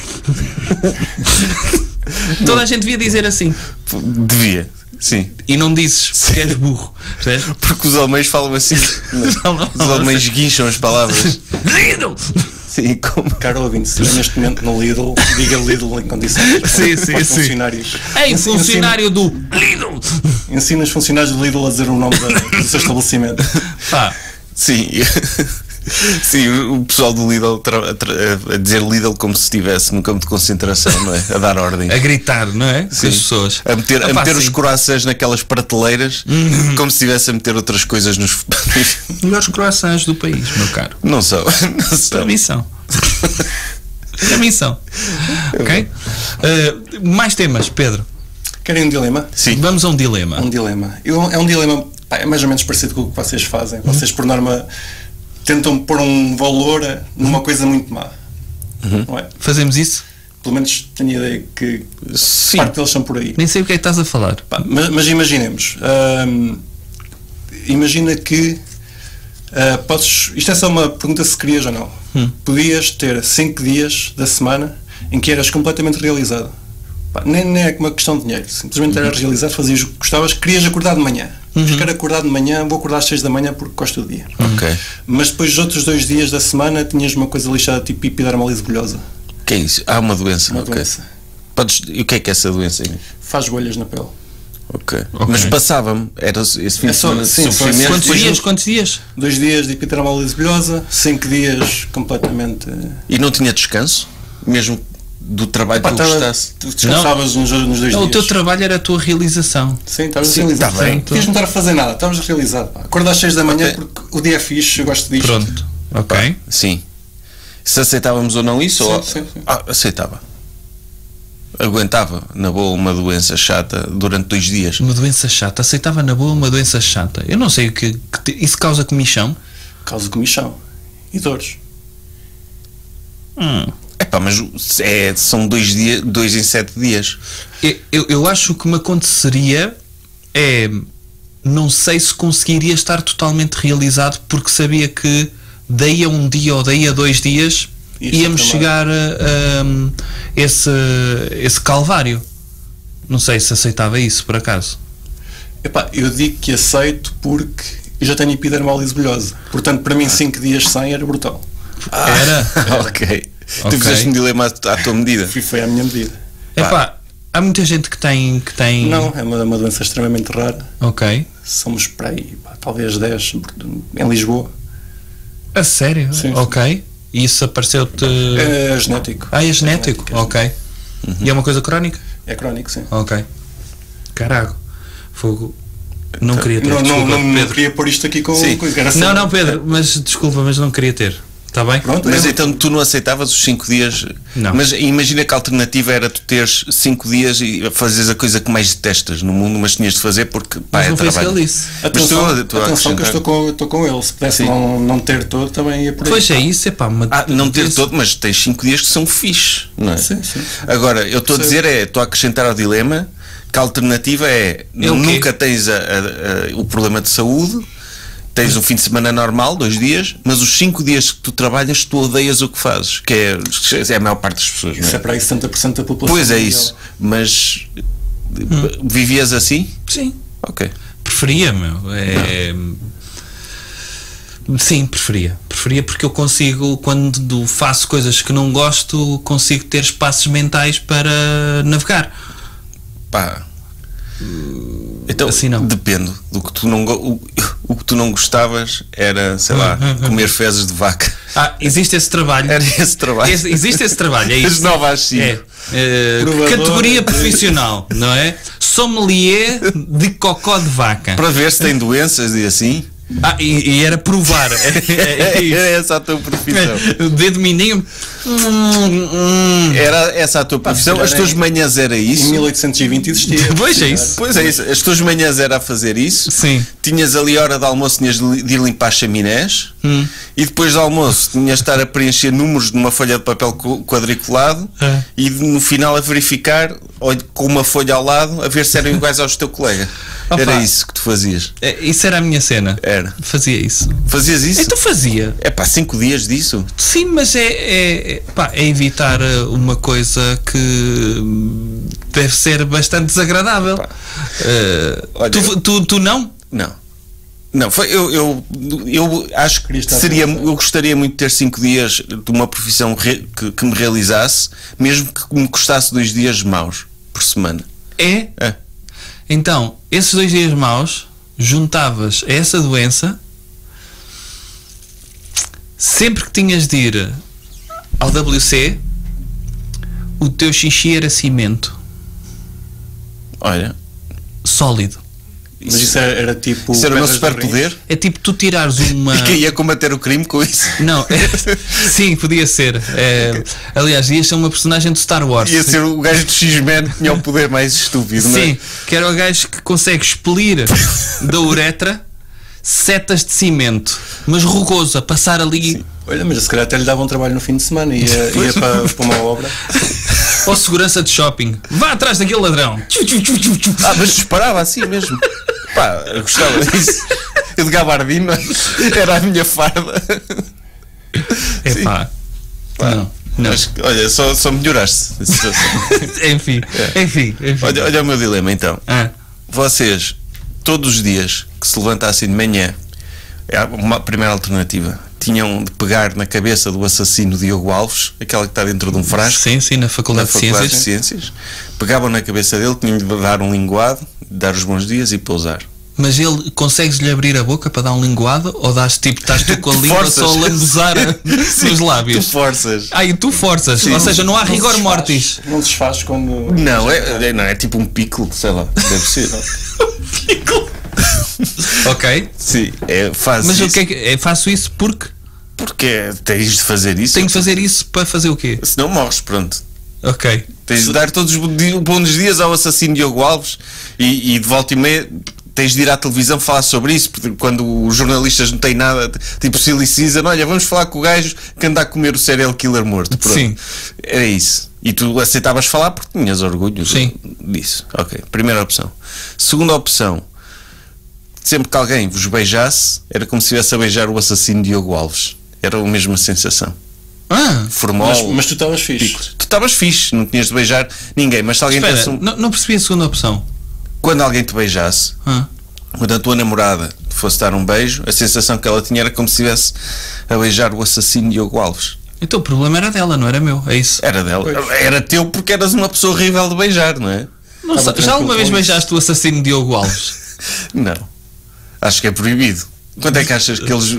Toda a gente devia dizer assim. Devia. Sim. E não dizes porque és burro. Porque os alemães falam assim. Os alemães guincham as palavras. Lidl! Sim, como? Caro ouvinte, se neste momento no Lidl, diga Lidl em condições. Sim. Funcionários. Ei, funcionário do Lidl! Ensina os funcionários do Lidl a dizer o nome do seu estabelecimento. Sim. Sim, o pessoal do Lidl a dizer Lidl como se estivesse num campo de concentração, não é? A dar ordem. A gritar, não é? Sim. Com as pessoas. A meter os croissants naquelas prateleiras, como se estivesse a meter outras coisas nos... Melhores croissants do país, meu caro. Não são. Para mim são. Ok? Mais temas, Pedro. Querem um dilema? Sim. Vamos a um dilema. É um dilema, é mais ou menos parecido com o que vocês fazem. Vocês, por norma... tentam pôr um valor numa coisa muito má. Não é? Fazemos isso? Pelo menos tenho a ideia que parte deles são por aí. Nem sei o que é que estás a falar. Pá, mas imaginemos. Imagina que... podes, isto é só uma pergunta se querias ou não. Podias ter 5 dias da semana em que eras completamente realizado. Pá, nem é uma questão de dinheiro. Simplesmente eras realizado, fazias o que gostavas, querias acordar de manhã. Quero acordar de manhã, vou acordar às 6 da manhã porque gosto do dia. Mas depois dos outros 2 dias da semana tinhas uma coisa lixada, tipo epidermalise bolhosa. O que é isso? Há uma doença. E o que é essa doença? Faz bolhas na pele. Ok. Mas passava-me, era esse fim de semana. Quantos dias? 2 dias de hipertrabalho de esbilhosa, 5 dias completamente. E não tinha descanso? Mesmo do trabalho que tu gostasse? Tu descansavas nos 2 dias. O teu trabalho era a tua realização. Sim, estavas realizado. Tá bem. Quis não estar a fazer nada, estavas realizado. Acordo às 6 da manhã porque o dia é fixe, eu gosto disto. Pronto, ok. Sim. Se aceitávamos ou não isso? Sim, ou... Sim. Ah, aceitava. Aguentava na boa uma doença chata durante 2 dias. Uma doença chata, aceitava na boa uma doença chata. Eu não sei o que. Isso causa comichão? Causa comichão e dores. Epá, mas são 2 dias, 2 em 7 dias. Eu acho que o que me aconteceria é. Não sei se conseguiria estar totalmente realizado porque sabia que daí a 1 dia ou daí a 2 dias. Íamos chegar a esse calvário. Não sei se aceitava isso, por acaso. Epá, eu digo que aceito porque eu já tenho epidermólise bolhosa. Portanto, para mim 5 dias sem era brutal. Era? Ok. Tu fizeste um dilema à tua medida. Foi à minha medida. Epá, há muita gente que tem... Não, é uma doença extremamente rara. Ok. Somos para aí, pá, talvez 10 em Lisboa. A sério? Sim. Ok. E isso apareceu-te... É genético. Ah, é genético? Ok. Uhum. E é uma coisa crónica? É crónico, sim. Ok. Caraca. Fogo. Não então, queria ter. Não queria pôr isto aqui com... Não, Pedro. Mas desculpa, mas não queria ter. Está bem? Pronto, mas então tu não aceitavas os 5 dias? Não. Mas imagina que a alternativa era tu teres 5 dias e fazeres a coisa que mais detestas no mundo, mas tinhas de fazer porque... Pá, mas não foi isso que ele disse. Atenção que eu estou com ele. Se pudesse não ter todo, também ia por aí. Pois é isso, é pá. Não ter todo, mas tens 5 dias que são fixes, não é? Sim. Agora, eu estou a dizer estou a acrescentar ao dilema que a alternativa é nunca tens o problema de saúde... Tens um fim de semana normal, 2 dias, mas os 5 dias que tu trabalhas, tu odeias o que fazes, que é a maior parte das pessoas. Isso é para aí 70% da população. Pois é isso. Mas vivias assim? Sim. Ok. Preferia, meu. Sim, preferia. Preferia porque eu consigo, quando faço coisas que não gosto, consigo ter espaços mentais para navegar. Pá... Então, assim não. Depende do que tu não o que tu não gostavas era, sei lá, comer fezes de vaca. Existe esse trabalho. Era esse trabalho. Existe esse trabalho, é isso. Categoria profissional, não é? Sommelier de cocó de vaca. Para ver se tem doenças e assim. E era provar. Era essa a tua profissão. O dedo mininho. Era essa a tua profissão. As tuas manhãs era isso. Em 1820 existia. Pois é isso. As tuas manhãs era a fazer isso. Sim. Tinhas ali a hora de almoço, tinhas de ir limpar chaminés. E depois do almoço tinhas de estar a preencher números numa folha de papel quadriculado e no final a verificar, com uma folha ao lado, a ver se eram iguais aos teu colega. Era isso que tu fazias. Isso era a minha cena. Era. Fazia isso. Fazias isso? Então fazia. É pá, 5 dias disso? Sim, mas é evitar uma coisa que deve ser bastante desagradável. Olha, tu não? Não, foi, eu acho que eu gostaria muito de ter 5 dias de uma profissão que me realizasse, mesmo que me custasse 2 dias maus por semana. É? Então, esses 2 dias maus juntavas a essa doença. Sempre que tinhas de ir ao WC, o teu xixi era cimento. Olha, sólido. Mas isso era tipo... Isso era o meu superpoder? É tipo tu tirares uma... E quem ia combater o crime com isso? Não, sim, podia ser. Aliás, ia ser uma personagem do Star Wars. Ia ser o gajo do X-Men que tinha o poder mais estúpido, não é? Sim, que era o gajo que consegue expelir da uretra setas de cimento, mas rugoso, a passar ali... Sim. Olha, mas se calhar até lhe dava um trabalho no fim de semana e ia para uma obra. Ou segurança de shopping. Vá atrás daquele ladrão. Mas disparava assim mesmo. Pá, eu gostava disso. Eu de gabardina era a minha farda. Não. Mas, olha, só melhoraste a situação. Enfim. Olha o meu dilema então. Vocês, todos os dias que se levantassem de manhã, uma primeira alternativa, tinham de pegar na cabeça do assassino Diogo Alves, aquela que está dentro de um frasco. Sim, na Faculdade de Ciências. Pegavam na cabeça dele, tinham de dar um linguado, dar os bons dias e pousar. Mas ele, consegues-lhe abrir a boca para dar um linguado? Ou dás tipo, estás tu com a língua só a lambuzar nos lábios? Tu forças. Ah, e tu forças. Sim. Ou seja, não há rigor mortis. Não desfazes quando... Não, é tipo um pickle, sei lá. Deve ser. Um pickle. Ok. Sim, faço isso. Mas o que é que... faço isso porque... Porque tens de fazer isso. Tenho de fazer isso para fazer o quê? Senão morres, pronto. Ok. Tens de dar todos os bons dias ao assassino Diogo Alves e de volta e meia... Tens de ir à televisão falar sobre isso, porque quando os jornalistas não têm nada, tipo silicizam, olha, vamos falar com o gajo que anda a comer o serial killer morto. Pronto. Sim. Era isso. E tu aceitavas falar porque tinhas orgulho. Sim. Disso. Ok, primeira opção. Segunda opção, sempre que alguém vos beijasse, era como se estivesse a beijar o assassino Diogo Alves. Era a mesma sensação. Ah, formal. Mas tu estavas fixe. Tu estavas fixe, não tinhas de beijar ninguém. Mas se alguém... Espera, não percebi a segunda opção. Quando alguém te beijasse, quando a tua namorada fosse dar um beijo, a sensação que ela tinha era como se estivesse a beijar o assassino Diogo Alves. Então o problema era dela, não era meu, é isso? Era dela. Pois. Era teu porque eras uma pessoa horrível de beijar, não é? Não, já alguma vez beijaste o assassino Diogo Alves? Não. Acho que é proibido. Quanto é que achas que eles...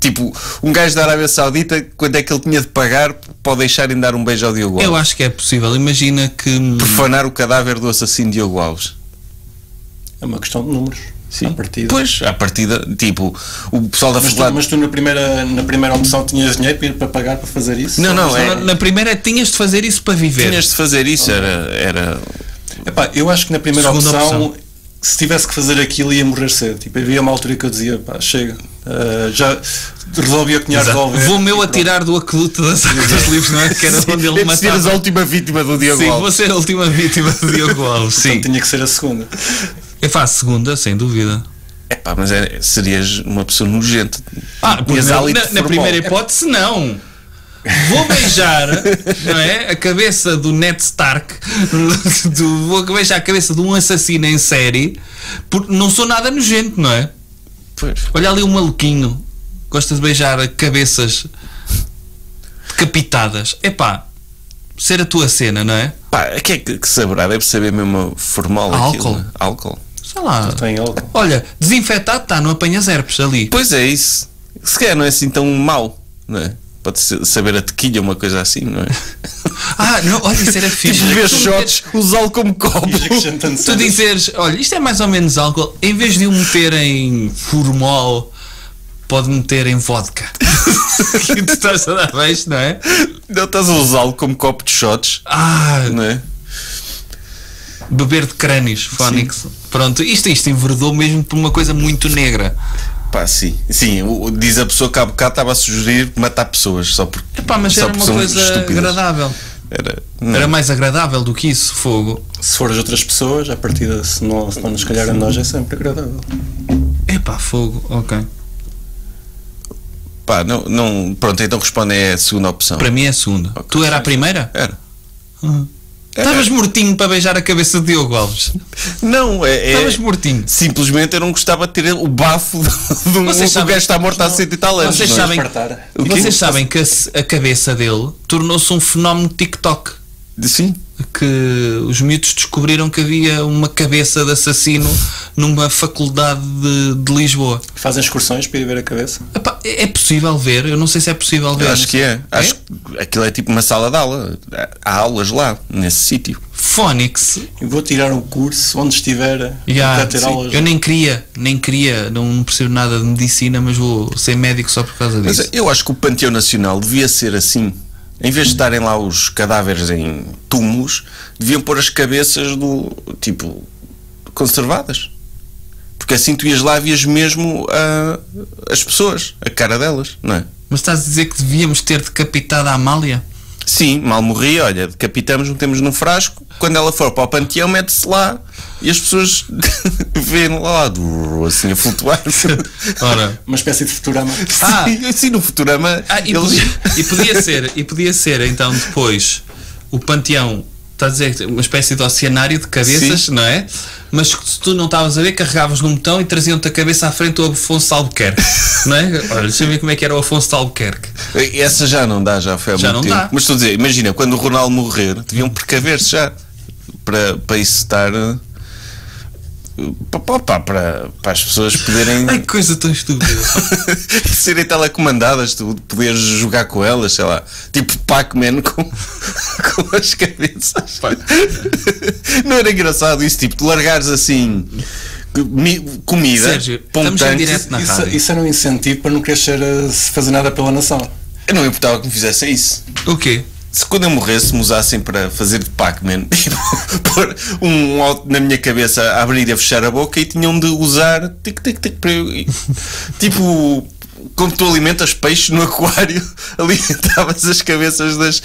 Tipo, um gajo da Arábia Saudita, quanto é que ele tinha de pagar para o deixarem dar um beijo ao Diogo Alves? Eu acho que é possível. Imagina que... Profanar o cadáver do assassino Diogo Alves. É uma questão de números. Sim. À partida. Pois, à partida, tipo, o pessoal da faculdade... Mas tu na primeira opção tinhas dinheiro para pagar para fazer isso? Não, não, na primeira tinhas de fazer isso para viver. Tinhas de fazer isso, era... Epá, eu acho que na primeira opção, se tivesse que fazer aquilo ia morrer cedo. Tipo, havia uma altura que eu dizia, pá, chega, já resolvi a cunhar resolver. Vou-me eu atirar do aqueduto das dos livros, não é? Que era onde ele matava. Seres a última vítima do Diogo Alves. Sim, vou ser a última vítima do Diogo Alves. Sim. Portanto, tinha que ser a segunda. Eu faço segunda, sem dúvida. Epá, mas serias uma pessoa nojenta. Ah, na primeira hipótese, não. Vou beijar, não é, a cabeça do Ned Stark, vou beijar a cabeça de um assassino em série, porque não sou nada nojento, não é? Pois. Olha ali o maluquinho, gosta de beijar cabeças decapitadas. Epá, ser a tua cena, não é? Pá, o que é que saberá? Deve saber mesmo formal aquilo. Álcool. Sei lá. Tem álcool. Olha, desinfetado está, não apanhas herpes ali. Pois é isso. Se calhar não é assim tão mau, não é? Pode saber a tequilha, uma coisa assim, não é? Ah, não, olha, isso era fixe. Tipo, ver shots, usá-lo como copo. Tu dizeres, olha, isto é mais ou menos álcool, em vez de o meter em formol, pode meter em vodka. Que tu estás a dar beijo, não é? Não, estás a usá-lo como copo de shots. Ah, não é? Beber de crânios, fónix. Pronto, isto enverdou mesmo por uma coisa muito negra. Pá, sim. Sim, diz a pessoa que há bocado estava a sugerir matar pessoas só porque... Epá, mas só era uma coisa estúpidas. Agradável. Era mais agradável do que isso, fogo. Se for as outras pessoas, a partir de se não nos calhar a nós, é sempre agradável. Epá, fogo, ok. Pá, não, pronto, então responde é a segunda opção. Para mim é a segunda. Okay. Tu era a primeira? Era. Estavas mortinho para beijar a cabeça de Diogo Alves? Não, estavas mortinho. Simplesmente eu não gostava de ter o bafo de um gajo que está morto há 100 e tal anos. Vocês sabem que a cabeça dele tornou-se um fenómeno TikTok. Sim. Que os miúdos descobriram que havia uma cabeça de assassino numa faculdade de Lisboa. Fazem excursões para ir ver a cabeça? Epá, é possível ver, eu não sei se é possível ver. Eu acho que é. Acho que aquilo é tipo uma sala de aula. Há aulas lá, nesse sítio. Fónix. Eu vou tirar um curso onde estiver a ter aulas. Eu nem queria, não percebo nada de medicina, mas vou ser médico só por causa disso. Mas eu acho que o Panteão Nacional devia ser assim. Em vez de estarem lá os cadáveres em túmulos, deviam pôr as cabeças do tipo conservadas. Porque assim tu ias lá e vias mesmo as pessoas, a cara delas, não é? Mas estás a dizer que devíamos ter decapitado a Amália? Sim, mal morria, olha, decapitamos, metemos num frasco, quando ela for para o panteão mete-se lá e as pessoas vêem lá assim a flutuar. Ora, uma espécie de Futurama. Sim, no Futurama. E podia ser então depois o panteão, estás a dizer, uma espécie de oceanário de cabeças, sim, não é? Mas se tu não estavas a ver, carregavas num botão e traziam-te a cabeça à frente do Afonso de Albuquerque, não é? Olha, deixa eu ver como é que era o Afonso de Albuquerque. Essa já não dá, já foi há muito tempo. Mas estou a dizer, imagina, quando o Ronaldo morrer, deviam precaver-se já para isso estar para as pessoas poderem... Ai, que coisa tão estúpida. Serem telecomandadas, tu poderes jogar com elas, sei lá, tipo Pac-Man com as cabeças. Não era engraçado isso, tipo, tu largares assim... comida, Sérgio, estamos em direto na rádio. Isso era um incentivo para não querer fazer nada pela nação. Eu não importava que me fizessem isso. O quê? Se quando eu morresse me usassem para fazer de Pac-Man e pôr um alto na minha cabeça a abrir e a fechar a boca e tinham de usar tic-tic-tic para eu... Tipo, como tu alimentas peixe no aquário, alimentavas as cabeças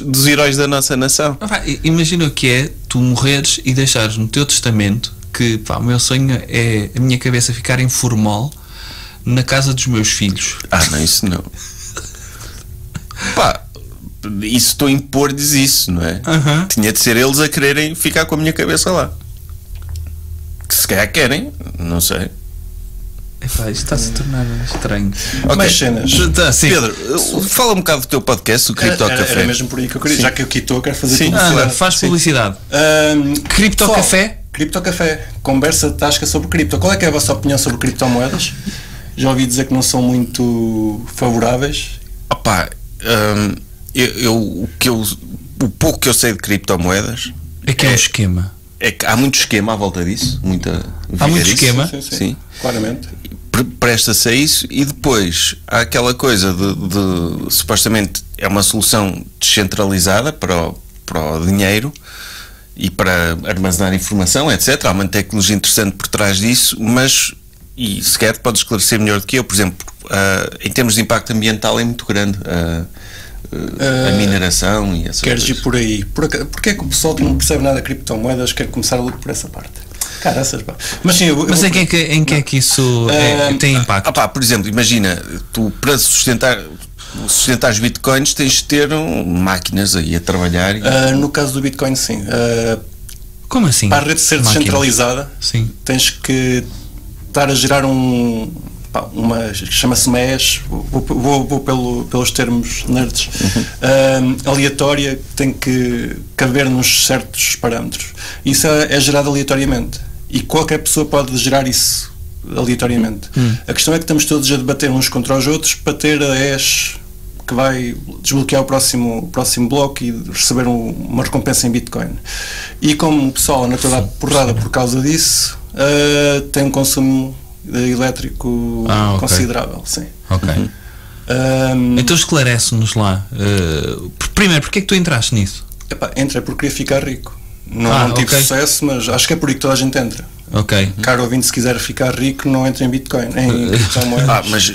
dos heróis da nossa nação. Imagina o que é tu morreres e deixares no teu testamento que, pá, o meu sonho é a minha cabeça ficar em formol na casa dos meus filhos. Ah, não, isso não. Pá, isso estou a impor-lhes isso, não é? Uh-huh. Tinha de ser eles a quererem ficar com a minha cabeça lá. Que se calhar querem, não sei. Epá, isto está-se a tornar estranho. Okay. Mas cenas. Tá, Pedro, fala um bocado do teu podcast, o Cripto Café. Era mesmo por aí que eu queria, já que eu quitou, quero fazer publicidade. Ah, faz publicidade. Cripto Café. Cripto Café, conversa de tasca sobre cripto. Qual é que é a vossa opinião sobre criptomoedas? Já ouvi dizer que não são muito favoráveis. Opa, o pouco que eu sei de criptomoedas... É que é um esquema. É que há muito esquema à volta disso. Há muito esquema? Sim, sim, sim. Sim. Claramente. Presta-se a isso e depois há aquela coisa de supostamente é uma solução descentralizada para o dinheiro e para armazenar informação, etc. Há uma tecnologia interessante por trás disso, mas, e sequer podes esclarecer melhor do que eu, por exemplo, em termos de impacto ambiental é muito grande a mineração e essas coisas. Queres ir por aí? Porquê é que o pessoal que não percebe nada de criptomoedas quer começar a lutar por essa parte? Cara, essas... Mas, sim, mas em que é que isso tem impacto? Opá, por exemplo, imagina, tu para sustentar os bitcoins tens de ter máquinas aí a trabalhar. No caso do bitcoin, sim. Como assim? Para a rede ser descentralizada, sim, tens que estar a gerar uma chama-se uma hash, vou pelos termos nerds, aleatória, tem que caber nos certos parâmetros. Isso é gerado aleatoriamente e qualquer pessoa pode gerar isso aleatoriamente. A questão é que estamos todos a debater uns contra os outros para ter a hash que vai desbloquear o próximo bloco e receber uma recompensa em Bitcoin. E como o pessoal anda toda porrada por causa disso, tem um consumo elétrico considerável. Sim. Ok. Então esclarece-nos lá. Primeiro, porque é que tu entraste nisso? Epá, entrei porque queria ficar rico. Não tive sucesso, mas acho que é por aí que toda a gente entra. Ok. Caro ouvinte, se quiser ficar rico, não entra em Bitcoin. Mas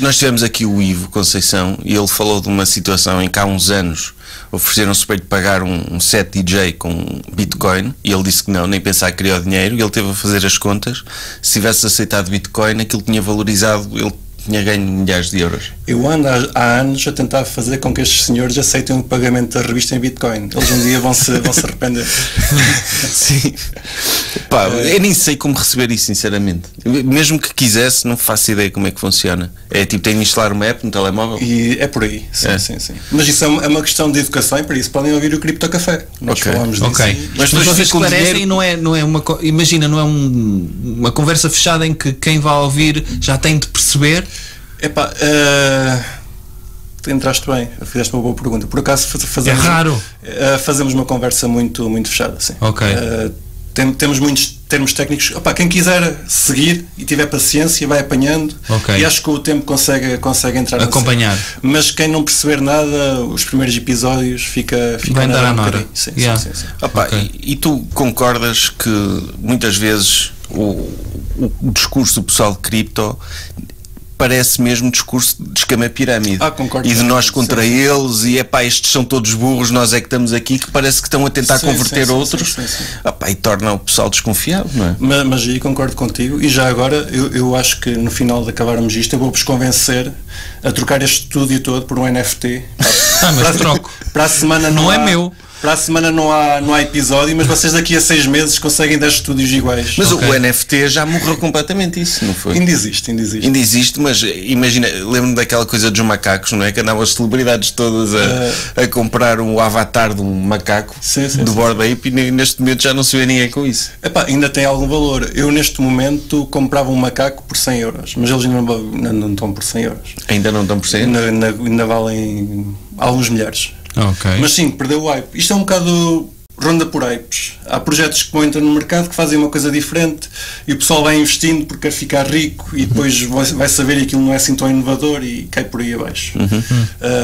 nós tivemos aqui o Ivo Conceição e ele falou de uma situação em que há uns anos ofereceram-se para lhe pagar um set DJ com Bitcoin e ele disse que não, nem pensar que queria o dinheiro, e ele teve a fazer as contas. Se tivesse aceitado Bitcoin, aquilo tinha valorizado, ele tinha ganho milhares de euros. Eu ando há anos a tentar fazer com que estes senhores aceitem o pagamento da revista em Bitcoin. Eles um dia vão se arrepender. Sim. Pá, eu nem sei como receber isso, sinceramente. Mesmo que quisesse, não faço ideia como é que funciona. É tipo, tem de instalar uma app no telemóvel? E é por aí. Sim, sim, sim. Mas isso é uma questão de educação e para isso podem ouvir o Cripto Café. Nós falámos disso. Okay. Mas vocês esclarecem e não é uma... Imagina, não é uma conversa fechada em que quem vai ouvir já tem de perceber... Epá, entraste bem, fizeste uma boa pergunta. Por acaso fazemos... É raro. Fazemos uma conversa muito, muito fechada, sim. Ok. Temos muitos termos técnicos. Epá, quem quiser seguir e tiver paciência vai apanhando. Okay. E acho que o tempo consegue entrar. Acompanhar. Mas quem não perceber nada, os primeiros episódios fica vai andar à nora. Sim, yeah. Sim, sim, sim. Epá, okay. E tu concordas que muitas vezes o discurso do pessoal de cripto parece mesmo discurso de escama pirâmide, concordo, e de nós contra sim. eles, e é pá, estes são todos burros, nós é que estamos aqui, que parece que estão a tentar sim, converter sim, outros, sim, sim, sim, sim. Epá, e torna o pessoal desconfiado, não é? Mas aí concordo contigo, e já agora eu acho que no final de acabarmos isto eu vou-vos convencer a trocar este estúdio todo por um NFT. Mas troco. Para a semana não é meu. Para a semana não há episódio, mas vocês daqui a 6 meses conseguem 10 estúdios iguais. Mas okay. O NFT já morreu completamente, isso, não foi? Ainda existe. Ainda existe, mas imagina, lembro-me daquela coisa dos macacos, não é? Que andavam as celebridades todas a comprar um avatar de um macaco, do Bored Ape, e neste momento já não se vê ninguém com isso. Epá, ainda tem algum valor. Eu neste momento comprava um macaco por 100 euros, mas eles não estão por 100 euros. Ainda não estão por 100 euros? Ainda valem alguns milhares. Okay. Mas sim, perdeu o hype. Isto é um bocado ronda por hypes. Há projetos que vão entrar no mercado que fazem uma coisa diferente e o pessoal vai investindo porque quer ficar rico e depois vai saber que aquilo não é assim tão inovador e cai por aí abaixo.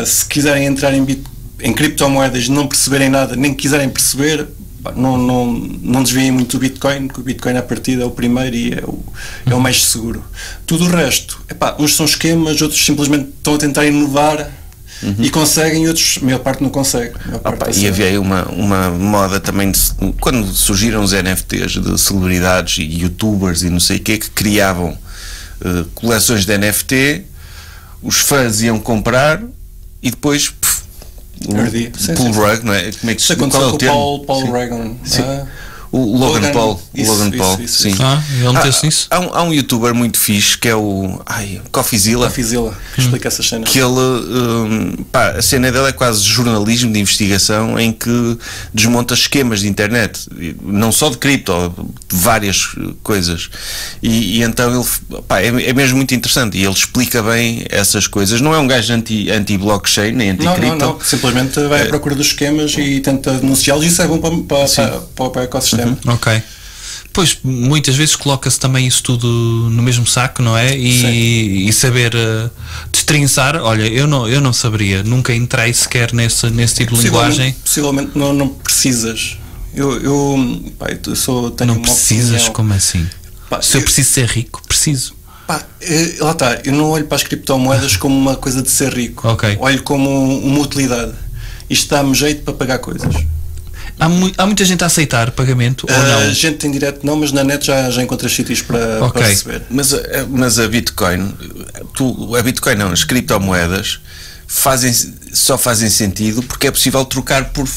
Se quiserem entrar em criptomoedas e não perceberem nada, nem quiserem perceber, não desviem muito o Bitcoin, porque o Bitcoin à partida é o primeiro e é o mais seguro. Tudo o resto, uns são esquemas, outros simplesmente estão a tentar inovar. E conseguem, outros, a maior parte não consegue. E havia aí uma moda também, quando surgiram os NFTs de celebridades e youtubers e não sei o que criavam coleções de NFT, os fãs iam comprar e depois Paul Rugg, não é? Como é que isso aconteceu com o Paul Regan? O Logan Paul. Sim. Ele meteu-se nisso. Há um youtuber muito fixe que é o Coffeezilla. Coffeezilla, que explica essas cenas. Que ele, a cena dele é quase jornalismo de investigação em que desmonta esquemas de internet, não só de cripto, várias coisas. E então ele, é mesmo muito interessante e ele explica bem essas coisas. Não é um gajo anti-blockchain, nem anti-cripto. Não. Simplesmente vai à procura dos esquemas e tenta denunciá-los e isso é bom para o ecossistema. Ok. Pois, muitas vezes coloca-se também isso tudo no mesmo saco, não é? E saber destrinçar, olha, eu não saberia, nunca entrei sequer nesse tipo de linguagem. Possivelmente não precisas. Tenho não precisas, como assim? Se eu preciso ser rico, preciso. Lá está, eu não olho para as criptomoedas como uma coisa de ser rico. Okay. Olho como uma utilidade. Isto dá-me jeito para pagar coisas. Há muita gente a aceitar pagamento ou não? Gente em direto não, mas na net já encontras sítios para receber. Mas a Bitcoin, as criptomoedas só fazem sentido porque é possível trocar por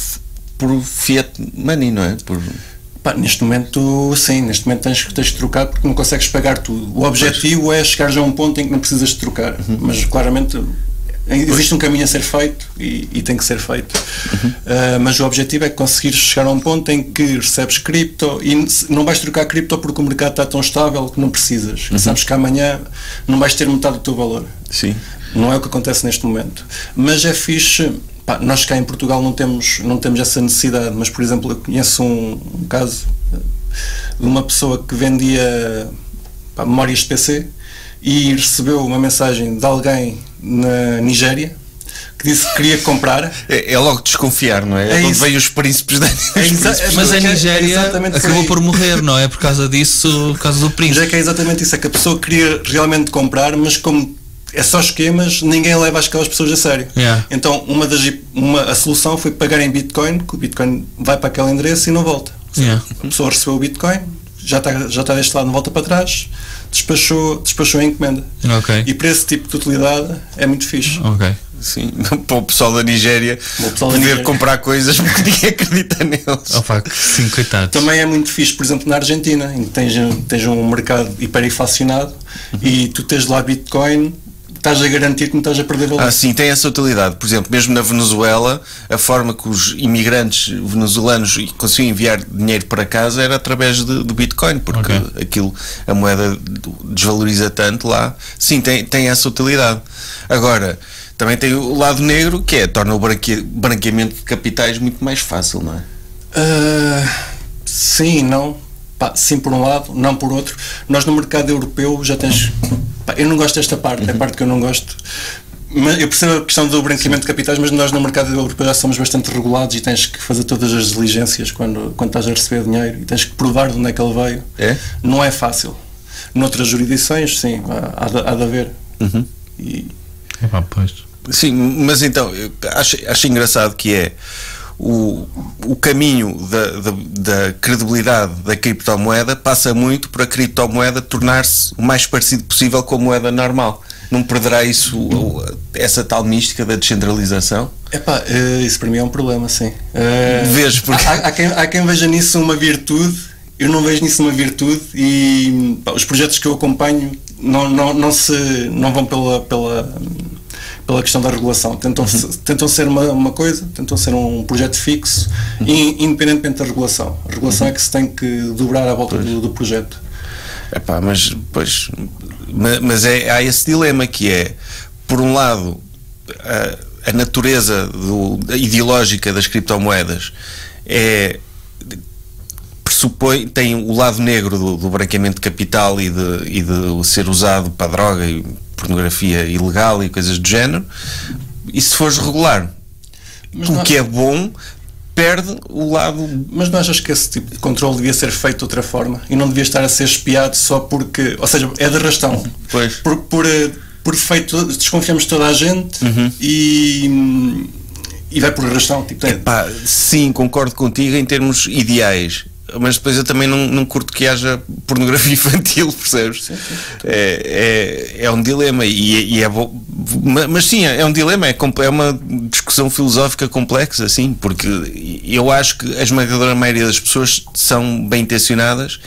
fiat money, não é? Neste momento, sim. Neste momento tens de trocar porque não consegues pagar tudo. O objetivo é chegares a um ponto em que não precisas de trocar, mas claramente... Existe um caminho a ser feito e tem que ser feito, mas o objetivo é conseguir chegar a um ponto em que recebes cripto e não vais trocar cripto porque o mercado está tão estável que não precisas, que sabes que amanhã não vais ter metade do teu valor. Sim. Não é o que acontece neste momento, mas é fixe. Nós cá em Portugal não temos essa necessidade, mas por exemplo eu conheço um caso de uma pessoa que vendia memórias de PC e recebeu uma mensagem de alguém na Nigéria que disse que queria comprar. É logo desconfiar, não é? Onde vêm os príncipes da Nigéria. Mas a Nigéria acabou por morrer, não é? Por causa disso, por causa do príncipe. Mas é que é exatamente isso, é que a pessoa queria realmente comprar, mas como é só esquemas, ninguém leva aquelas pessoas a sério. Yeah. Então a solução foi pagar em Bitcoin, que o Bitcoin vai para aquele endereço e não volta. Yeah. A pessoa recebeu o Bitcoin, já está deste lado, não volta para trás. Despachou a encomenda. Okay. E para esse tipo de utilidade é muito fixe. Okay. Sim, para o pessoal da Nigéria poder comprar coisas porque ninguém acredita neles. Opa, sim, coitados. Também é muito fixe, por exemplo, na Argentina, em que tens um mercado hiperinflacionado e tu tens lá Bitcoin, estás a garantir que não estás a perder valor. Sim, tem essa utilidade. Por exemplo, mesmo na Venezuela, a forma que os imigrantes venezuelanos conseguiam enviar dinheiro para casa era através do Bitcoin, porque a moeda desvaloriza tanto lá. Sim, tem essa utilidade. Agora, também tem o lado negro, que é, torna o branqueamento de capitais muito mais fácil, não é? Sim, não. Sim por um lado, não por outro. Nós no mercado europeu já tens... eu não gosto desta parte, é a parte que eu não gosto. Mas eu percebo a questão do branqueamento de capitais, mas nós no mercado europeu já somos bastante regulados e tens que fazer todas as diligências quando estás a receber dinheiro e tens que provar de onde é que ele veio. É? Não é fácil. Noutras jurisdições, sim, há de haver. E... pois. Sim, mas então, acho engraçado que é o caminho da credibilidade da criptomoeda passa muito por a criptomoeda tornar-se o mais parecido possível com a moeda normal. não perderá isso, essa tal mística da descentralização? Epá, isso para mim é um problema, sim. Vejo porque... há quem veja nisso uma virtude, eu não vejo nisso uma virtude, e pá, os projetos que eu acompanho não vão pela questão da regulação, tentam ser uma coisa, tentam ser um projeto fixo, independentemente da regulação. A regulação é que se tem que dobrar à volta do projeto. Epá, mas há esse dilema que é, por um lado, a natureza ideológica das criptomoedas pressupõe, tem o lado negro do branqueamento de capital e de ser usado para droga e pornografia ilegal e coisas do género, e se fores regular, que é bom, perde o lado... Mas não achas que esse tipo de controle devia ser feito de outra forma? E não devia estar a ser espiado só porque... Ou seja, é de arrastão. Pois. Por feito, desconfiamos de toda a gente e vai por arrastão. Tipo, epá, sim, concordo contigo em termos ideais. Mas depois eu também não curto que haja pornografia infantil, percebes? Sim, sim. É um dilema e é bom. Mas sim, é um dilema, é uma discussão filosófica complexa, assim, porque eu acho que a esmagadora maioria das pessoas são bem intencionadas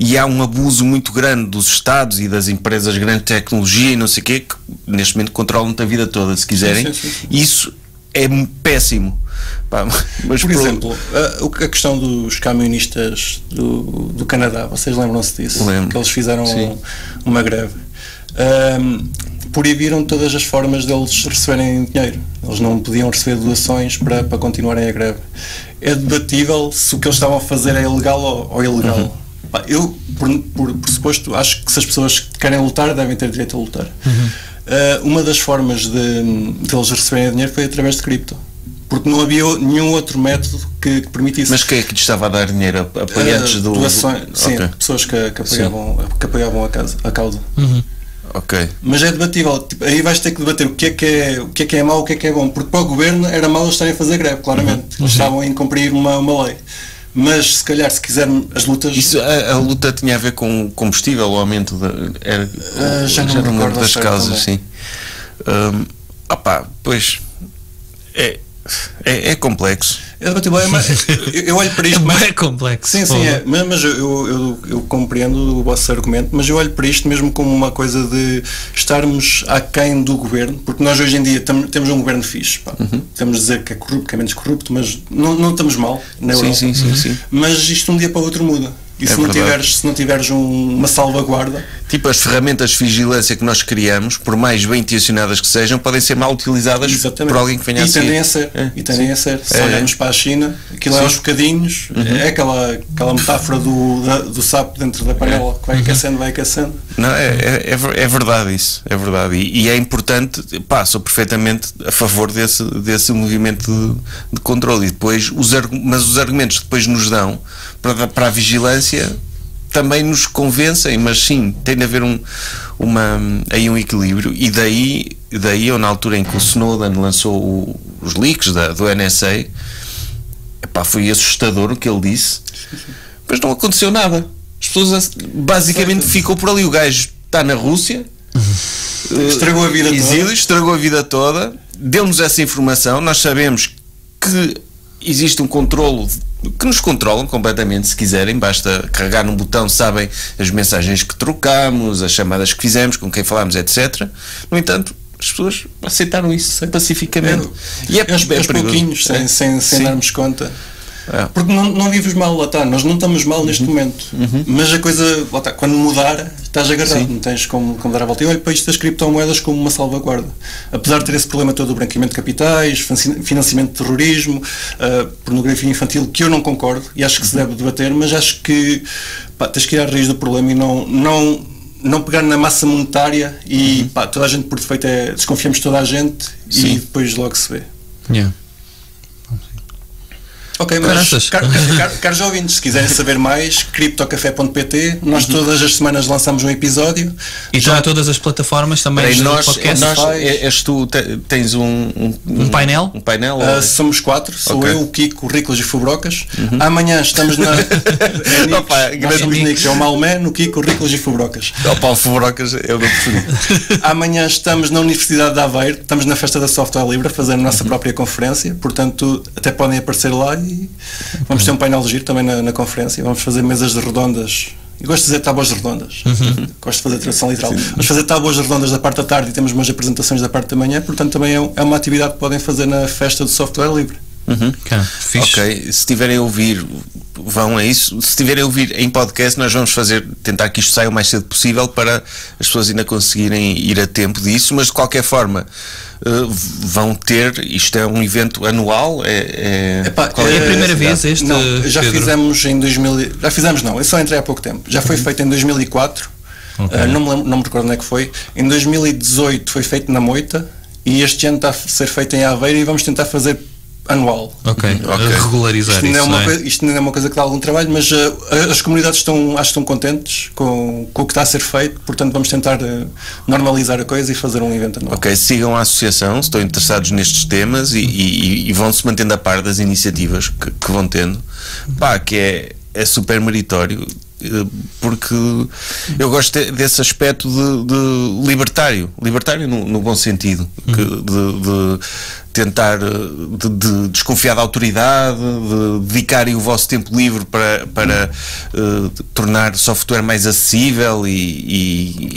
e há um abuso muito grande dos Estados e das empresas de grande tecnologia e não sei o quê, que neste momento controlam-te a vida toda, se quiserem. Sim, sim, sim. Isso é péssimo. Pá, mas por exemplo, a questão dos camionistas do Canadá, vocês lembram-se disso? Lembro. Que eles fizeram uma greve. Proibiram todas as formas deles receberem dinheiro. Eles não podiam receber doações para continuarem a greve. É debatível se o que eles estavam a fazer é ilegal ou ilegal. Pá, eu, por suposto, acho que se as pessoas que querem lutar devem ter direito a lutar. Uma das formas de eles receberem dinheiro foi através de cripto, porque não havia nenhum outro método que permitisse. Mas quem é que lhe estava a dar dinheiro? Apoiantes do... Doações, sim, okay. Pessoas que apoiavam a causa. Ok. Mas é debatível, tipo, aí vais ter que debater o que é mau, o que é bom, porque para o governo era mau eles estarem a fazer greve, claramente. Estavam a incumprir uma lei. Mas se calhar, se quisermos, as lutas... Isso, a luta tinha a ver com combustível, o aumento da... já não me recordo das causas, sim. Opá, pois... É complexo. Eu olho para isto mais... É complexo. Sim, sim, é. Mas eu compreendo o vosso argumento, mas eu olho para isto mesmo como uma coisa de estarmos aquém do governo, porque nós hoje em dia temos um governo fixe. Pá. Temos de dizer que é corrupto, que é menos corrupto, mas não estamos mal na Europa. Sim, sim, sim, sim. Mas isto de um dia para o outro muda. E se não tiveres uma salvaguarda... Tipo, as ferramentas de vigilância que nós criamos, por mais bem intencionadas que sejam, podem ser mal utilizadas. Exatamente. Por alguém que venha a seguir. E tendem a ser. Se olharmos para a China, aquilo é aos bocadinhos, é aquela metáfora do sapo dentro da panela, que vai aquecendo, vai aquecendo. Não, é verdade isso, é verdade. E é importante, pá, sou perfeitamente a favor desse movimento de controle. E depois, os argumentos que depois nos dão para a vigilância também nos convencem, mas sim, tem de haver um equilíbrio, e daí eu, na altura em que o Snowden lançou os leaks do NSA, epá, foi assustador o que ele disse, mas não aconteceu nada, as pessoas basicamente ficou por ali, o gajo está na Rússia, estragou a vida toda. Estragou a vida toda, deu-nos essa informação, nós sabemos que existe um controlo que nos controlam completamente, se quiserem, basta carregar num botão, sabem as mensagens que trocamos, as chamadas que fizemos, com quem falámos, etc. No entanto, as pessoas aceitaram isso pacificamente. Aos pouquinhos, sem darmos conta. Porque não vives mal, lá está, nós não estamos mal neste momento, mas a coisa, lá está, quando mudar, estás agarrado, não tens como dar a volta. Eu olho para isto das criptomoedas como uma salvaguarda, apesar de ter esse problema todo do branqueamento de capitais, financiamento de terrorismo, pornografia infantil, que eu não concordo e acho que se deve debater, mas acho que, pá, tens que ir à raiz do problema e não pegar na massa monetária e, pá, toda a gente por defeito desconfiamos toda a gente e depois logo se vê. Ok, mas caros ouvintes, se quiserem saber mais, criptocafé.pt, nós todas as semanas lançamos um episódio. E já todas as plataformas também. Peraí, tu tens um painel? Um painel somos quatro, sou eu, o Kiko, o Riclas e o Fubrocas. Amanhã estamos na... é o MalMen, o Kiko, o Riclas e o Fubrocas. Opa, o Fubrocas eu não preferi. Amanhã estamos na Universidade de Aveiro, estamos na Festa da Software Livre, fazendo a nossa própria conferência, portanto até podem aparecer lá e vamos ter um painel de giro também na conferência, vamos fazer mesas redondas. Eu gosto de dizer tábuas redondas, gosto de fazer tradução literal. Vamos fazer tábuas redondas da parte da tarde e temos umas apresentações da parte da manhã, portanto também é uma atividade que podem fazer na Festa do Software Livre. Ok, se tiverem a ouvir, vão a isso. Se tiverem a ouvir em podcast, nós vamos tentar que isto saia o mais cedo possível para as pessoas ainda conseguirem ir a tempo disso, mas de qualquer forma vão ter, isto é um evento anual, é a primeira vez este? Não, já fizemos em 2000, já fizemos não, eu só entrei há pouco tempo, já foi feito em 2004, não me recordo onde é que foi, em 2018 foi feito na Moita e este ano está a ser feito em Aveiro e vamos tentar fazer anual. Regularizar isto. Isto não é uma coisa que dá algum trabalho, mas as comunidades acho que estão contentes com o que está a ser feito, portanto vamos tentar normalizar a coisa e fazer um evento anual. Ok, sigam a associação se estão interessados nestes temas e vão-se mantendo a par das iniciativas que vão tendo. Que é super meritório, porque eu gosto desse aspecto de libertário no bom sentido, de tentar desconfiar da autoridade, de dedicarem o vosso tempo livre para tornar software mais acessível e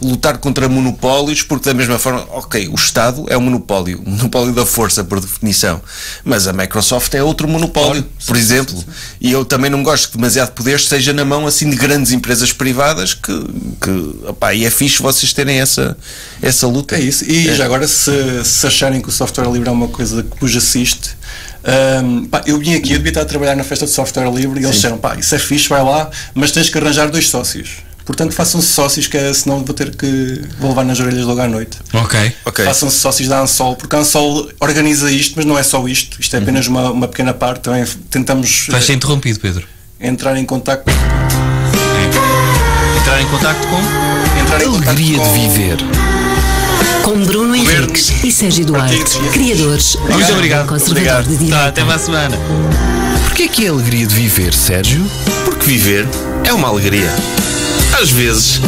lutar contra monopólios, porque da mesma forma, o Estado é um monopólio da força por definição, mas a Microsoft é outro monopólio, por exemplo. E eu também não gosto que demasiado poder seja na mão assim de grandes empresas privadas e é fixe vocês terem essa luta. É isso, e já agora se acharem que o software livre é uma coisa que vos assiste, eu vim aqui, eu devia estar a trabalhar na Festa de Software Livre e eles disseram, isso é fixe, vai lá, mas tens que arranjar 2 sócios. Portanto, façam-se sócios, senão vou levar nas orelhas logo à noite. Ok. Façam-se sócios da ANSOL, porque a ANSOL organiza isto, mas não é só isto. Isto é apenas uma pequena parte. Também tentamos... Estás a ser interrompido, Pedro. Entrar em contacto... Entrar em contacto com... Alegria de viver. Com Bruno Henriques e Sérgio Duarte, criadores do Obrigado. Conservador de Direita. Até uma semana. Porquê que é alegria de viver, Sérgio? Porque viver é uma alegria. Às vezes.